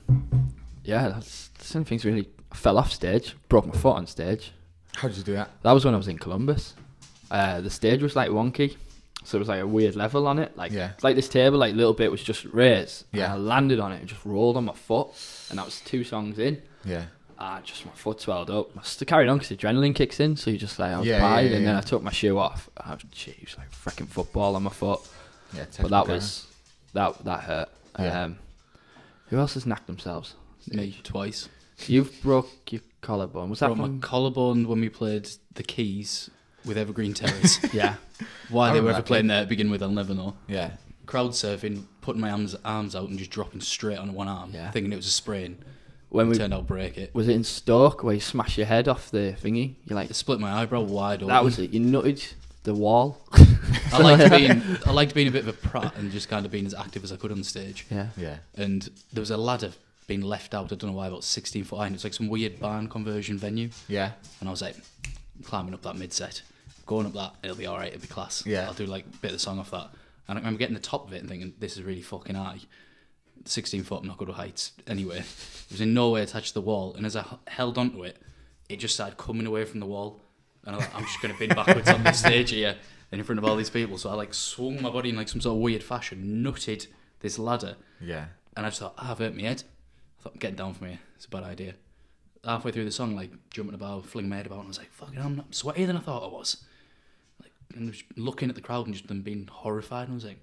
yeah, that's the same things really. I fell off stage, broke my foot on stage. How did you do that? That was when I was in Columbus. Uh, the stage was like wonky. So it was like a weird level on it. Like, yeah. It's like this table, like little bit was just raised. Yeah. And I landed on it and just rolled on my foot. And that was two songs in. Yeah. I just, my foot swelled up. I still carried on because adrenaline kicks in. So you just like, I was yeah, wide. Yeah, yeah, and yeah. then I took my shoe off. I was, geez, like freaking football on my foot. Yeah. But that guy. was, that that hurt. Yeah. Um, who else has knacked themselves? Me. Twice. You've broke your collarbone. Was that broke from... my collarbone when we played the Keys with Evergreen Terrace. Yeah. Why they were ever playing there to begin with, I'll never know. Yeah. Crowd surfing, putting my arms arms out and just dropping straight on one arm, yeah. thinking it was a sprain. When we turned out, break it. Was it in Stoke where you smash your head off the thingy? You like I split my eyebrow wide open. That was it. You nutted the wall. I liked being I liked being a bit of a prat and just kind of being as active as I could on stage. Yeah. Yeah. And there was a ladder being left out. I don't know why, about sixteen foot high. And it was like some weird barn conversion venue. Yeah. And I was like, climbing up that mid set, going up that, it'll be all right. It'll be class. Yeah. I'll do like a bit of the song off that. And I remember getting the top of it and thinking, this is really fucking high. sixteen foot, I'm not good at heights. Anyway, it was in no way attached to the wall. And as I held onto it, it just started coming away from the wall. And I was like, I'm just going to bin backwards on the stage here and in front of all these people. So I like swung my body in like some sort of weird fashion, nutted this ladder. Yeah. And I just thought, ah, I've hurt my head. I thought, I'm getting down from here. It's a bad idea. Halfway through the song, like jumping about, flinging my head about, and I was like, fucking, I'm not sweatier than I thought I was. Like, and I was looking at the crowd and just them being horrified, and I was like,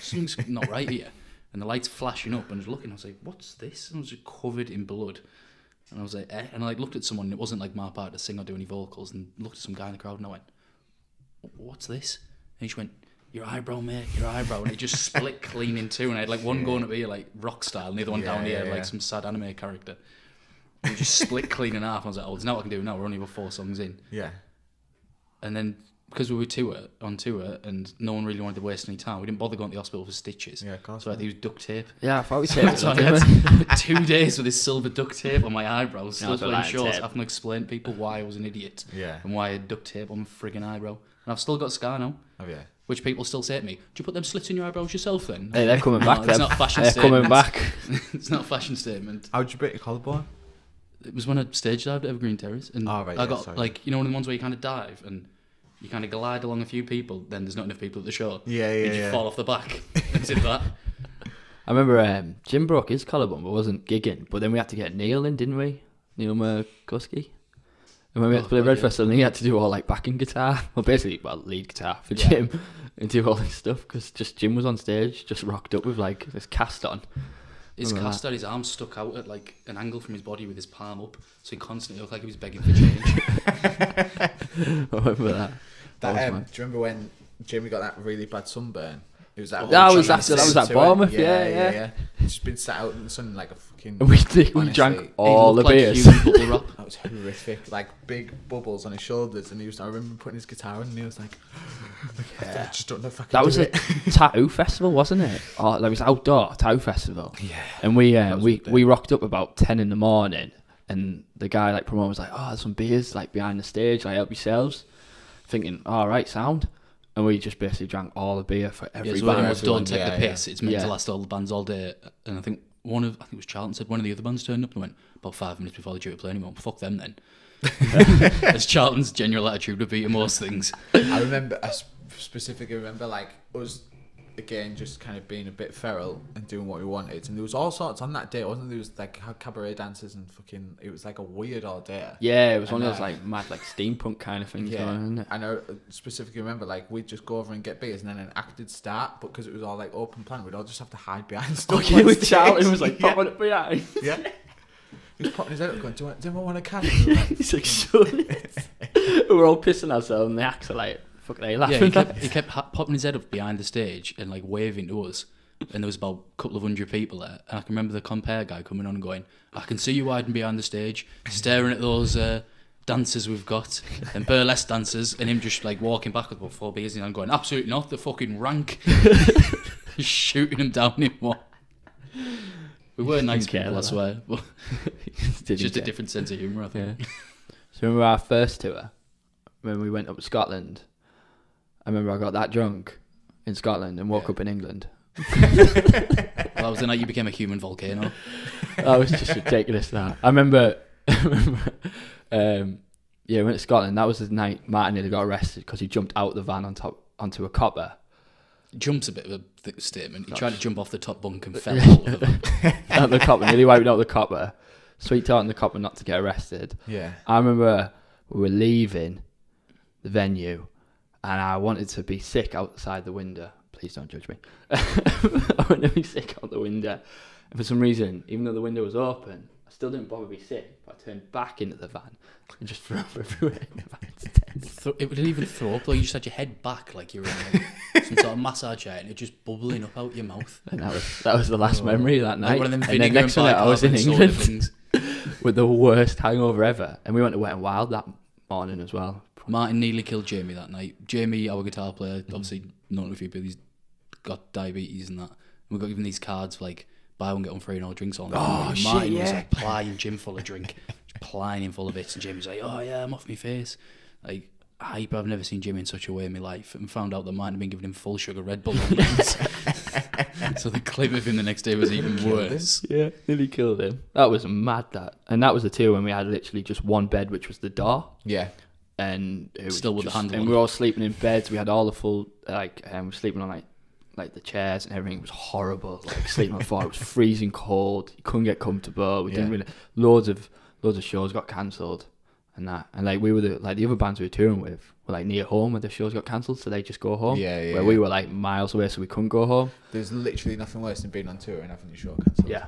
something's not right here. And the lights flashing up, and I was looking, I was like, what's this? And I was just covered in blood. And I was like, eh. And I like, looked at someone, and it wasn't like my part to sing or do any vocals, and looked at some guy in the crowd, and I went, what's this? And he just went, your eyebrow, mate, your eyebrow. And it just split clean in two, and I had like one going up here like rock style, and the other one yeah, down here yeah, like yeah. some sad anime character. And it just split clean in half, and I was like, oh, there's now what I can do now, we're only about four songs in. Yeah. And then, because we were tour, on tour, and no one really wanted to waste any time, we didn't bother going to the hospital for stitches. Yeah, of course. So I had to use duct tape. Yeah, I thought we taped it on it. Two days with this silver duct tape on my eyebrows, still playing shorts, having to explain to people why I was an idiot. Yeah. And why I had duct tape on my friggin' eyebrow. And I've still got a scar now. Oh, yeah. Which people still say to me, do you put them slits in your eyebrows yourself then? Hey, they're coming back. No, it's not a fashion they're statement. Coming back. It's not a fashion statement. How did you break your collarbone? It was when I stage dived at Evergreen Terrace. And oh, right, I yeah, got, sorry. like, you know, one of the ones where you kind of dive and you kind of glide along a few people, then there's not enough people at the show. Yeah, yeah, and you yeah. fall off the back. And did that. I remember um, Jim broke his collarbone, but wasn't gigging. But then we had to get Neil in, didn't we? Neil Murkowski. And when we had oh, to play Red Festival, and he had to do all like backing guitar, well basically well, lead guitar for yeah. Jim, and do all this stuff, because just Jim was on stage, just rocked up with like this cast on. His Remember cast that? on, his arm stuck out at like an angle from his body with his palm up, so he constantly looked like he was begging for change. I remember that. that, that um, do you remember when Jimmy got that really bad sunburn? It was that. That was after that was at Bournemouth. Yeah, yeah, yeah. yeah. He's been sat out in the sun like a fucking. We did, we drank all the like beers. That was horrific. Like big bubbles on his shoulders, and he was. I remember putting his guitar in, and he was like, yeah. "I just don't know if I can." That do was it. a tattoo festival, wasn't it? Or like, it was outdoor tattoo festival. Yeah. And we uh, we we rocked up about ten in the morning, and the guy like promoter was like, "Oh, there's some beers like behind the stage. Like help yourselves." Thinking, "All right, sound." And we just basically drank all the beer for every yeah, band. Everyone, don't take yeah, the piss. Yeah. It's meant yeah. to last all the bands all day. And I think one of, I think it was Charlton said, one of the other bands turned up and went, about five minutes before they're due to play anymore. Fuck them then. That's Charlton's general attitude would be to most things. I remember, I specifically remember like us, again, just kind of being a bit feral and doing what we wanted. And there was all sorts on that day, wasn't there? There was like cabaret dancers and fucking, it was like a weird all day. Yeah, it was and one uh, of those like mad, like steampunk kind of things yeah, going on, isn't it? And I specifically remember like we'd just go over and get beers, and then an act did start, but because it was all like open plan, we'd all just have to hide behind stuff. Oh, yeah, with Charlton was like popping up behind. Yeah. He was popping his head up going, do I, do I want a can? He's like, surely. We're all pissing ourselves, and the acts are like, fuck, they laughing. Yeah, he kept, he kept popping his head up behind the stage and like waving to us, and there was about a couple of hundred people there, and I can remember the compare guy coming on and going, I can see you hiding behind the stage, staring at those uh, dancers we've got, and burlesque dancers, and him just like walking back with about four beers and I'm going, absolutely not, they're fucking rank. Shooting him down in one. We were nice people, I swear, but just a different sense of humour, I think. Yeah. So remember our first tour, when we went up to Scotland, I remember I got that drunk in Scotland and woke yeah. up in England. Well, that was the night you became a human volcano. That was just ridiculous, that. I remember, I remember um, yeah, we went to Scotland. That was the night Martin nearly got arrested because he jumped out the van on top onto a copper. Jump's a bit of a thick statement. He Gosh. tried to jump off the top bunk and fell out of it. The copper, nearly wiped out the copper. Sweet talking the copper not to get arrested. Yeah. I remember we were leaving the venue and I wanted to be sick outside the window. Please don't judge me. I wanted to be sick out the window. And for some reason, even though the window was open, I still didn't bother to be sick. But I turned back into the van and just threw up everywhere in the van. It didn't even throw up, like you just had your head back like you were in like, some sort of massage chair and it just bubbling up out your mouth. And that was, that was the last oh. memory of that night. Like one of them and then next night I was in England with the worst hangover ever. And we went to Wet n Wild that morning as well. Martin nearly killed Jamie that night. Jamie, our guitar player, mm-hmm. obviously not with you, but he's got diabetes and that. And we got given these cards like, buy one, get one free and all drinks on. Oh, and Martin shit, yeah. was like plying Jim full of drink, just plying him full of it. And Jim's like, oh yeah, I'm off my face. Like, hype, I've never seen Jim in such a way in my life. And found out that Martin had been giving him full sugar Red Bull. So the clip of him the next day was even worse. Yeah, nearly killed him. That was mad, that. And that was the two when we had literally just one bed, which was the door. Yeah. And it still with just, the handle. And we were all sleeping in beds. We had all the full, like, um, we were sleeping on like, like the chairs and everything. It was horrible. Like sleeping on the floor, it was freezing cold. You couldn't get comfortable. We yeah. didn't really. Loads of loads of shows got cancelled and that. And like we were the, like the other bands we were touring with were like near home where the shows got cancelled, so they just go home. Yeah, yeah. Where yeah. we were like miles away, so we couldn't go home. There's literally nothing worse than being on tour and having your show cancelled. Yeah,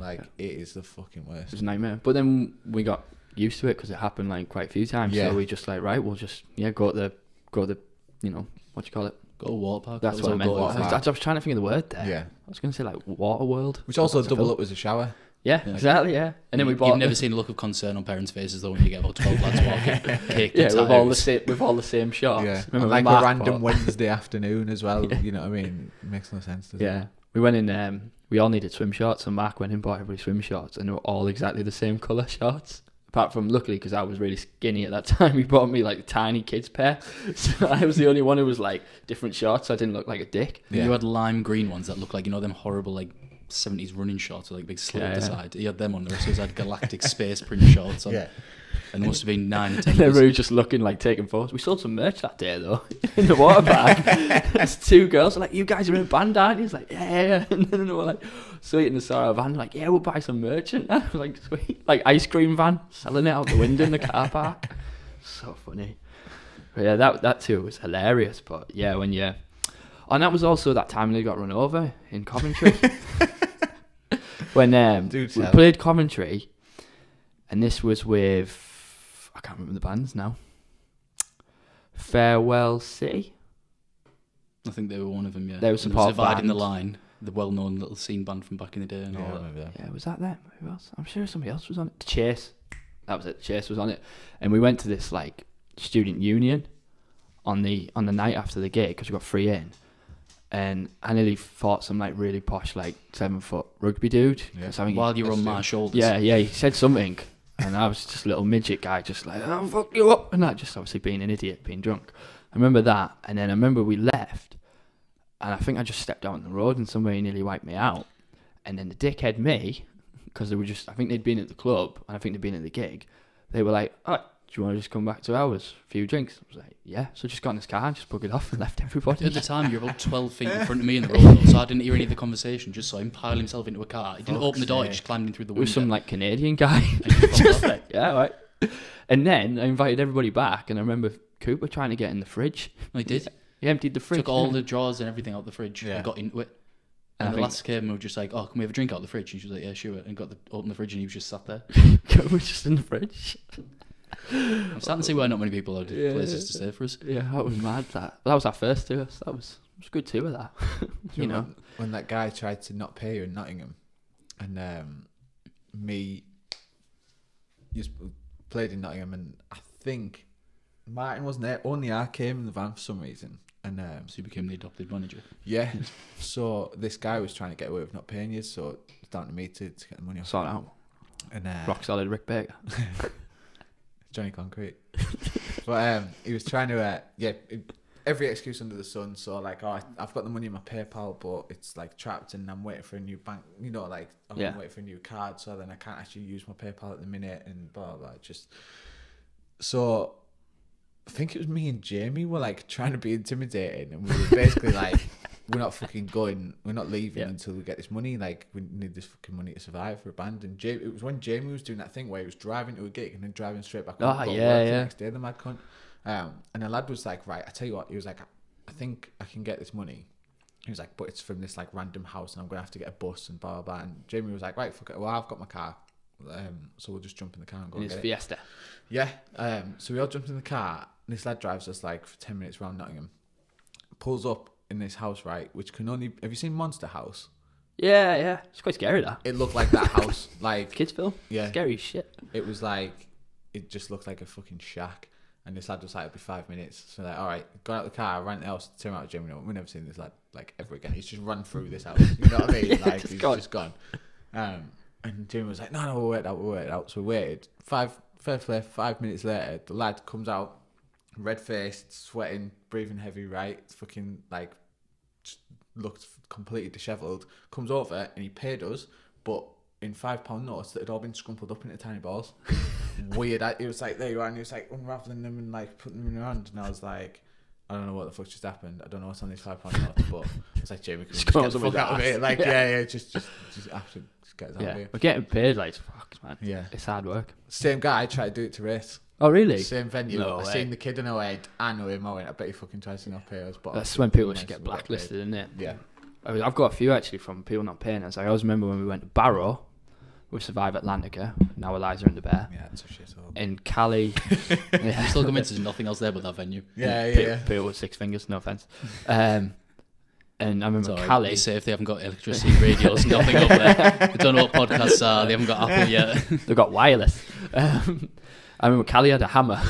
like yeah. it is the fucking worst. It was a nightmare. But then we got used to it because it happened like quite a few times. Yeah. So we just like, right, we'll just yeah go to the go to the you know what do you call it. Go to water park. That's that what I meant. Water park. I, was, I was trying to think of the word there. Yeah. I was going to say like water world. Which also double up as a shower. Yeah, yeah, exactly, yeah. And then we bought... You've never seen a look of concern on parents' faces though when you get about twelve lads walking. Yeah, with all, the same, with all the same shots. Yeah. Remember like Mark a random bought. Wednesday afternoon as well, yeah. you know what I mean? It makes no sense, does yeah. it? Yeah. We went in, um, we all needed swim shorts and Mark went in and bought everybody swim shorts and they were all exactly the same colour shorts. Apart from, luckily, because I was really skinny at that time, he bought me, like, a tiny kid's pair. So I was the only one who was, like, different shorts, so I didn't look like a dick. Yeah. You had lime green ones that looked like, you know, them horrible, like, seventies running shorts with, like, big slit yeah, at the yeah. side. He had them on, the rest of us had galactic space print shorts on. Yeah. And there must have been nine or ten. They were just looking, like, taking photos. We sold some merch that day, though, in the water park. There's two girls like, you guys are in a band, aren't you? He's like, yeah, yeah. And then they were like, sweet. And they saw our van, like, yeah, we'll buy some merch. And I was like, sweet. Like, ice cream van, selling it out the window in the car park. So funny. But yeah, that, that too was hilarious. But yeah, when you... And that was also that time they got run over in Coventry. When um, we played Coventry, and this was with... I can't remember the bands now. Farewell City. I think they were one of them. Yeah, they were support band. In the line, the well-known little scene band from back in the day. And yeah, all that. That. Yeah, was that them? Who else? I'm sure somebody else was on it. Chase. That was it. Chase was on it, and we went to this like student union on the on the night after the gig because we got free in, and I nearly fought some like really posh like seven foot rugby dude. Yeah. I While you were on my shoulders. Yeah, yeah. He said something. And I was just a little midget guy, just like, I'll fuck you up. And that just obviously being an idiot, being drunk. I remember that. And then I remember we left. And I think I just stepped out on the road and somebody nearly wiped me out. And then the dickhead me, because they were just, I think they'd been at the club and I think they'd been at the gig. They were like, oh, do you want to just come back to ours? A few drinks. I was like, yeah. So I just got in this car and just buggered it off and left everybody. At the time, you were about twelve feet in front of me in the road, so I didn't hear any of the conversation. Just saw him pile himself into a car. He didn't Fox open the door, he just climbed in through the window. It was some, like, Canadian guy. Just like, yeah, right. And then I invited everybody back, and I remember Cooper trying to get in the fridge. I did. He emptied the fridge. Took all the drawers and everything out the fridge yeah. and got into it. And, and the last came, we were just like, oh, can we have a drink out of the fridge? And she was like, yeah, sure. And got the open the fridge, and he was just sat there. Cooper was just in the fridge. I'm starting to see why not many people had yeah, places to stay for us. Yeah, that was mad. That that was our first tour. So that was it was a good tour. That you, you know when that guy tried to not pay you in Nottingham, and um, me just played in Nottingham, and I think Martin wasn't there. Only I came in the van for some reason, and um, so you became the adopted manager. Yeah. So this guy was trying to get away with not paying you, so it's down to me to, to get the money off. Sort out. And uh, rock solid Rick Baker. Johnny Concrete. But um, he was trying to, uh, yeah, every excuse under the sun. So like, oh, I've got the money in my PayPal, but it's like trapped and I'm waiting for a new bank, you know, like I'm yeah. waiting for a new card. So then I can't actually use my PayPal at the minute and blah, blah, blah. Just So I think it was me and Jamie were like trying to be intimidating, and we were basically like, we're not fucking going, we're not leaving yeah. until we get this money. Like, we need this fucking money to survive for a band. And Jamie, it was when Jamie was doing that thing where he was driving to a gig and then driving straight back home. Oh, yeah, yeah. The next day, the mad cunt. Um, and the lad was like, right, I tell you what, he was like, I think I can get this money. He was like, but it's from this like random house and I'm going to have to get a bus and blah, blah, blah. And Jamie was like, right, fuck it, well, I've got my car. Um, so we'll just jump in the car and go and, and it's get Fiesta. It. Yeah. Um, so we all jumped in the car and this lad drives us like for ten minutes around Nottingham. Pulls up in this house, right, which can only... Have you seen Monster House? Yeah, yeah. It's quite scary, that. It looked like that house. Like kids' film? Yeah. Scary shit. It was like... It just looked like a fucking shack. And this lad was like, it'll be five minutes. So like, all right, got out of the car, ran else, turned out to Jim. We've never seen this lad like ever again. He's just run through this house. You know what I mean? yeah, like just he's gone. just gone. Um... And Jim was like, no, no, we'll wait out, we'll wait out. So we waited. Five, five, five minutes later, the lad comes out, red-faced, sweating, breathing heavy, right? Fucking, like, just looked completely dishevelled. Comes over and he paid us, but in five pound notes that had all been scrumpled up into tiny balls. Weird. It was like, there you are. And he was like, unravelling them and, like, putting them in your hand. And I was like... I don't know what the fuck's just happened. I don't know what's on these five pound notes, but it's like, Jamie, can we just get the fuck out of it? Like, yeah, yeah, yeah just, just, just, after, just get us yeah. out of here. We're getting paid, like, fuck, man. Yeah. It's hard work. Same guy tried to do it to race. Oh, really? Same venue. No I way. seen the kid and I went, I know him, I went, I bet he fucking tries to not pay us. But that's when people should get blacklisted, isn't it? Yeah. I mean, I've got a few, actually, from people not paying us. Like, I always remember when we went to Barrow, we survived Atlantica, now Eliza and the Bear. Yeah, that's a shit hole. In Cali. yeah. Still convinced there's nothing else there but that venue. Yeah, yeah. P yeah. People with six fingers, no offence. Um, and I remember Sorry, Cali. They say if they haven't got electricity, radios, nothing up there. They don't know what podcasts are, they haven't got Apple yet. They've got wireless. Um, I remember Cali had a hammer.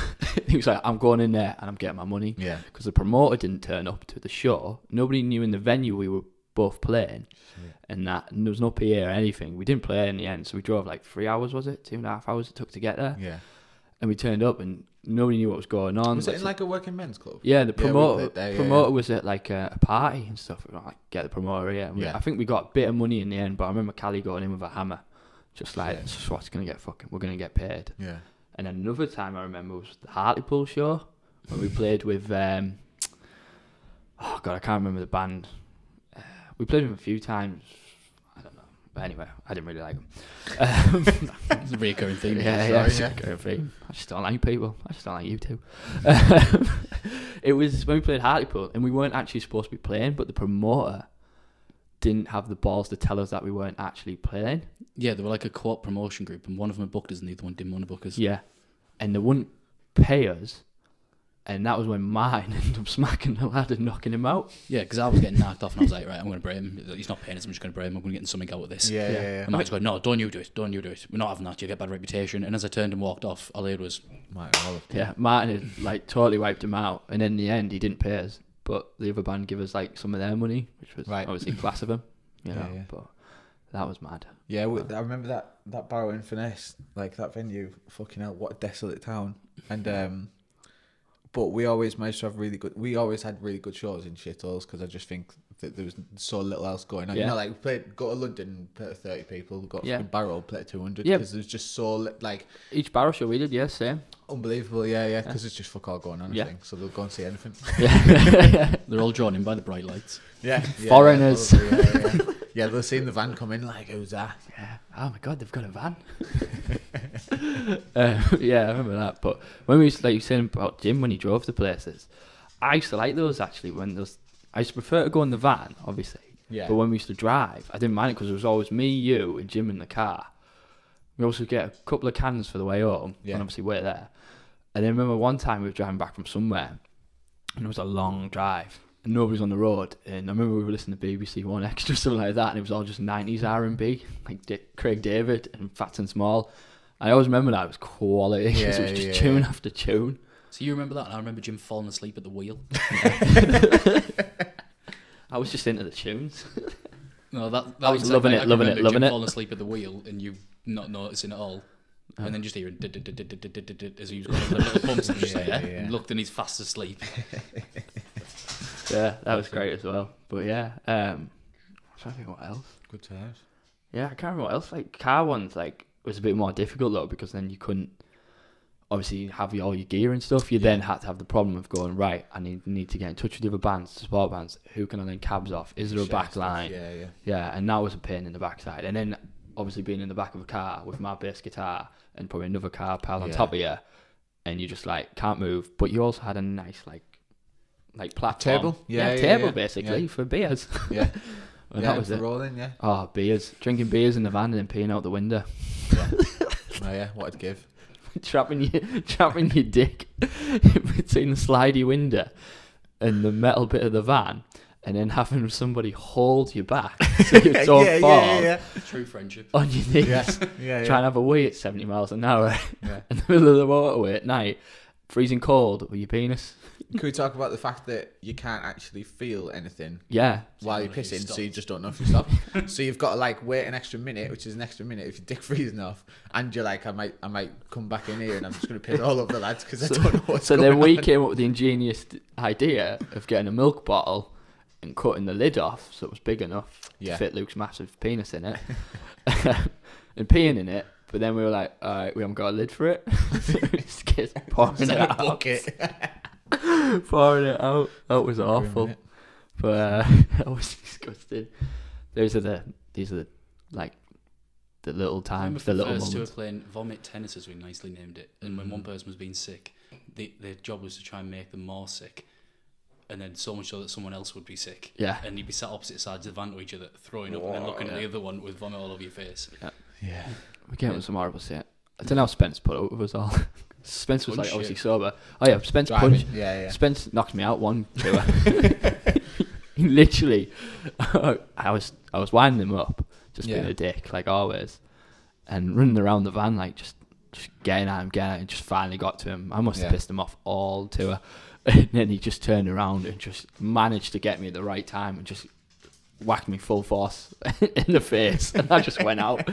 He was like, I'm going in there and I'm getting my money. Yeah. Because the promoter didn't turn up to the show. Nobody knew in the venue we were both playing. Yeah. And that, and there was no P A or anything. We didn't play in the end, so we drove like three hours, was it? Two and a half hours it took to get there. Yeah. And we turned up, and nobody knew what was going on. Was like, it in like a working men's club? Yeah, the promoter yeah, there, yeah, promoter yeah. was at like a, a party and stuff. We were like, get the promoter here. And yeah. we, I think we got a bit of money in the end, but I remember Callie going in with a hammer, just like, yeah. so what's gonna get fucking? We're gonna get paid. Yeah. And another time I remember was the Hartlepool show when we played with. Um, oh god, I can't remember the band. We played him a few times. I don't know. But anyway, I didn't really like him. Um, it's a recurring thing. Yeah, yeah, it's a recurring thing. I just don't like people. I just don't like you two. Um, it was when we played Hartlepool, and we weren't actually supposed to be playing, but the promoter didn't have the balls to tell us that we weren't actually playing. Yeah, they were like a co-op promotion group, and one of them had booked us, and the other one didn't want to book us. Yeah. And they wouldn't pay us. And that was when mine ended up smacking the lad and knocking him out. Yeah, because I was getting knocked off and I was like, right, I'm going to break him. He's not paying us, I'm just going to break him. I'm going to get something out of this. Yeah, yeah, yeah. yeah. And Mike's going, no, don't you do it. Don't you do it. We're not having that. You'll get bad reputation. And as I turned and walked off, all I heard was... Martin, all of them. Yeah, Martin had like totally wiped him out. And in the end, he didn't pay us. But the other band gave us like some of their money, which was right. obviously class of them. You know, yeah, yeah. But that was mad. Yeah, we, I remember that, that Barrow in Finesse, like that venue. Fucking hell, what a desolate town. And... um But we always managed to have really good... We always had really good shows in shitholes because I just think that there was so little else going on. Yeah. You know, like, we played... Go to London and play to thirty people. Got yeah. to Barrow, play to two hundred. Yeah. Because there's just so... like each Barrow show we did, yeah, same. Unbelievable, yeah, yeah. Because yeah. it's just fuck all going on, yeah. I think. So they'll go and see anything. Yeah. They're all drawn in by the bright lights. Yeah. yeah Foreigners. Yeah, probably, yeah, yeah. yeah, they'll see the van come in like, who's that? Yeah. Oh, my God, they've got a van. uh, yeah, I remember that. But when we used to, like you were saying about Jim when he drove to places, I used to like those actually. When those, I used to prefer to go in the van, obviously. Yeah. But when we used to drive, I didn't mind it because it was always me, you, and Jim in the car. We also get a couple of cans for the way home, yeah. and obviously wait there. And I remember one time we were driving back from somewhere, and it was a long drive, and nobody was on the road. And I remember we were listening to B B C One Extra, something like that, and it was all just nineties R and B, like Dick, Craig David and Fats and Small. I always remember that it was quality because yeah, it was just yeah, tune yeah. after tune. So you remember that, and I remember Jim falling asleep at the wheel. I was just into the tunes. No, that, that I was exactly, loving it, I loving it, loving Jim it. Falling asleep at the wheel, and you not noticing at all, um, and then just hearing as he was going up the little bumps, and just yeah, there, yeah. and looked, and he's fast asleep. Yeah, that was great as well. But yeah, um, I'm trying to think what else. Good times. Yeah, I can't remember what else. Like car ones, like. It was a bit more difficult though because then you couldn't obviously you have your, all your gear and stuff, you yeah. then had to have the problem of going, right, I need need to get in touch with the other bands, the support bands, who can I then cabs off? Is there a back line? Yeah, yeah. Yeah, and that was a pain in the backside. And then obviously being in the back of a car with my bass guitar and probably another car piled on yeah. top of you, and you just like can't move, but you also had a nice like like platform. Table? Yeah, yeah, yeah table yeah. basically yeah. for beers. Yeah. And yeah, that was it. Rolling, yeah. Oh, beers. Drinking beers in the van and then peeing out the window. Yeah. Oh yeah, what I'd give. Trapping your, trapping your dick between the slidey window and the metal bit of the van, and then having somebody hold you back so you don't yeah, fall. Yeah, yeah, yeah. True friendship. On your knees, yeah. Yeah, yeah. Trying to have a wee at seventy miles an hour yeah. in the middle of the motorway at night, freezing cold with your penis. Can we talk about the fact that you can't actually feel anything? Yeah. While you're pissing, so you just don't know if you stop. So you've got to like wait an extra minute, which is an extra minute if your dick freezing off, and you're like, I might, I might come back in here, and I'm just going to piss all over the lads because so, I don't know what's so going on. So then we on. came up with the ingenious idea of getting a milk bottle and cutting the lid off so it was big enough yeah. to fit Luke's massive penis in it, and peeing in it. But then we were like, all right, we haven't got a lid for it. So we just kept pouring it out. Bucket. Pouring it out. That was awful. But uh, that was disgusting. Those are the, these are the, like, the little times, the little moments. The first two were playing Vomit Tennis, as we nicely named it. And when one person was being sick, the, their job was to try and make them more sick. And then so much so that someone else would be sick. Yeah. And you'd be sat opposite sides of the van to each other, throwing up oh, and then looking yeah. at the other one with vomit all over your face. Yeah. Yeah. We came up with some horrible shit. I don't know how Spence put up with us all. Spence was punch like obviously you. sober. Oh yeah, Spence Driving. punched. Yeah, yeah. Spence knocked me out one, two. Literally, I was I was winding him up, just yeah. being a dick like always, and running around the van like just just getting at him, getting at him. Just finally got to him. I must yeah. have pissed him off all tour, and then he just turned around and just managed to get me at the right time and just whacked me full force in the face, and I just went out.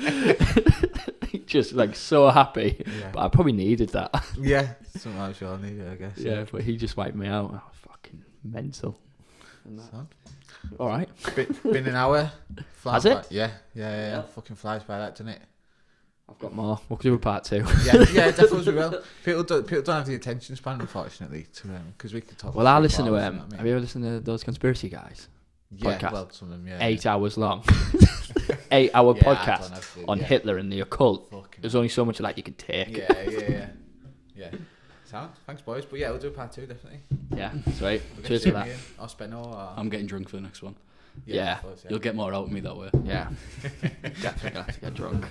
Just like so happy, yeah. But I probably needed that. Yeah, sometimes you all need it, I guess. Yeah, yeah, but he just wiped me out. I was fucking mental. All right, been, been an hour. Has by. it? Yeah, yeah, yeah, yeah. Fucking flies by that, doesn't it? I've got more. We'll do a part two. Yeah, yeah, definitely will. People don't, people don't have the attention span, unfortunately, to them um, because we can talk. Well, I listen to them. Um, I mean. Have you ever listened to those conspiracy guys? Yeah, podcast. Well, some of them, yeah. Eight yeah. hours long. Eight hour yeah, podcast to, on yeah. Hitler and the occult. Fucking There's only so much like you can take. Yeah, yeah, yeah. Yeah. Sound? Thanks, boys. But yeah, we'll do a part two, definitely. Yeah, sweet. Cheers for that. Or Spino, or... I'm getting drunk for the next one. Yeah. yeah. Course, yeah. You'll get more out of me that way. Yeah. Definitely gonna have to get drunk.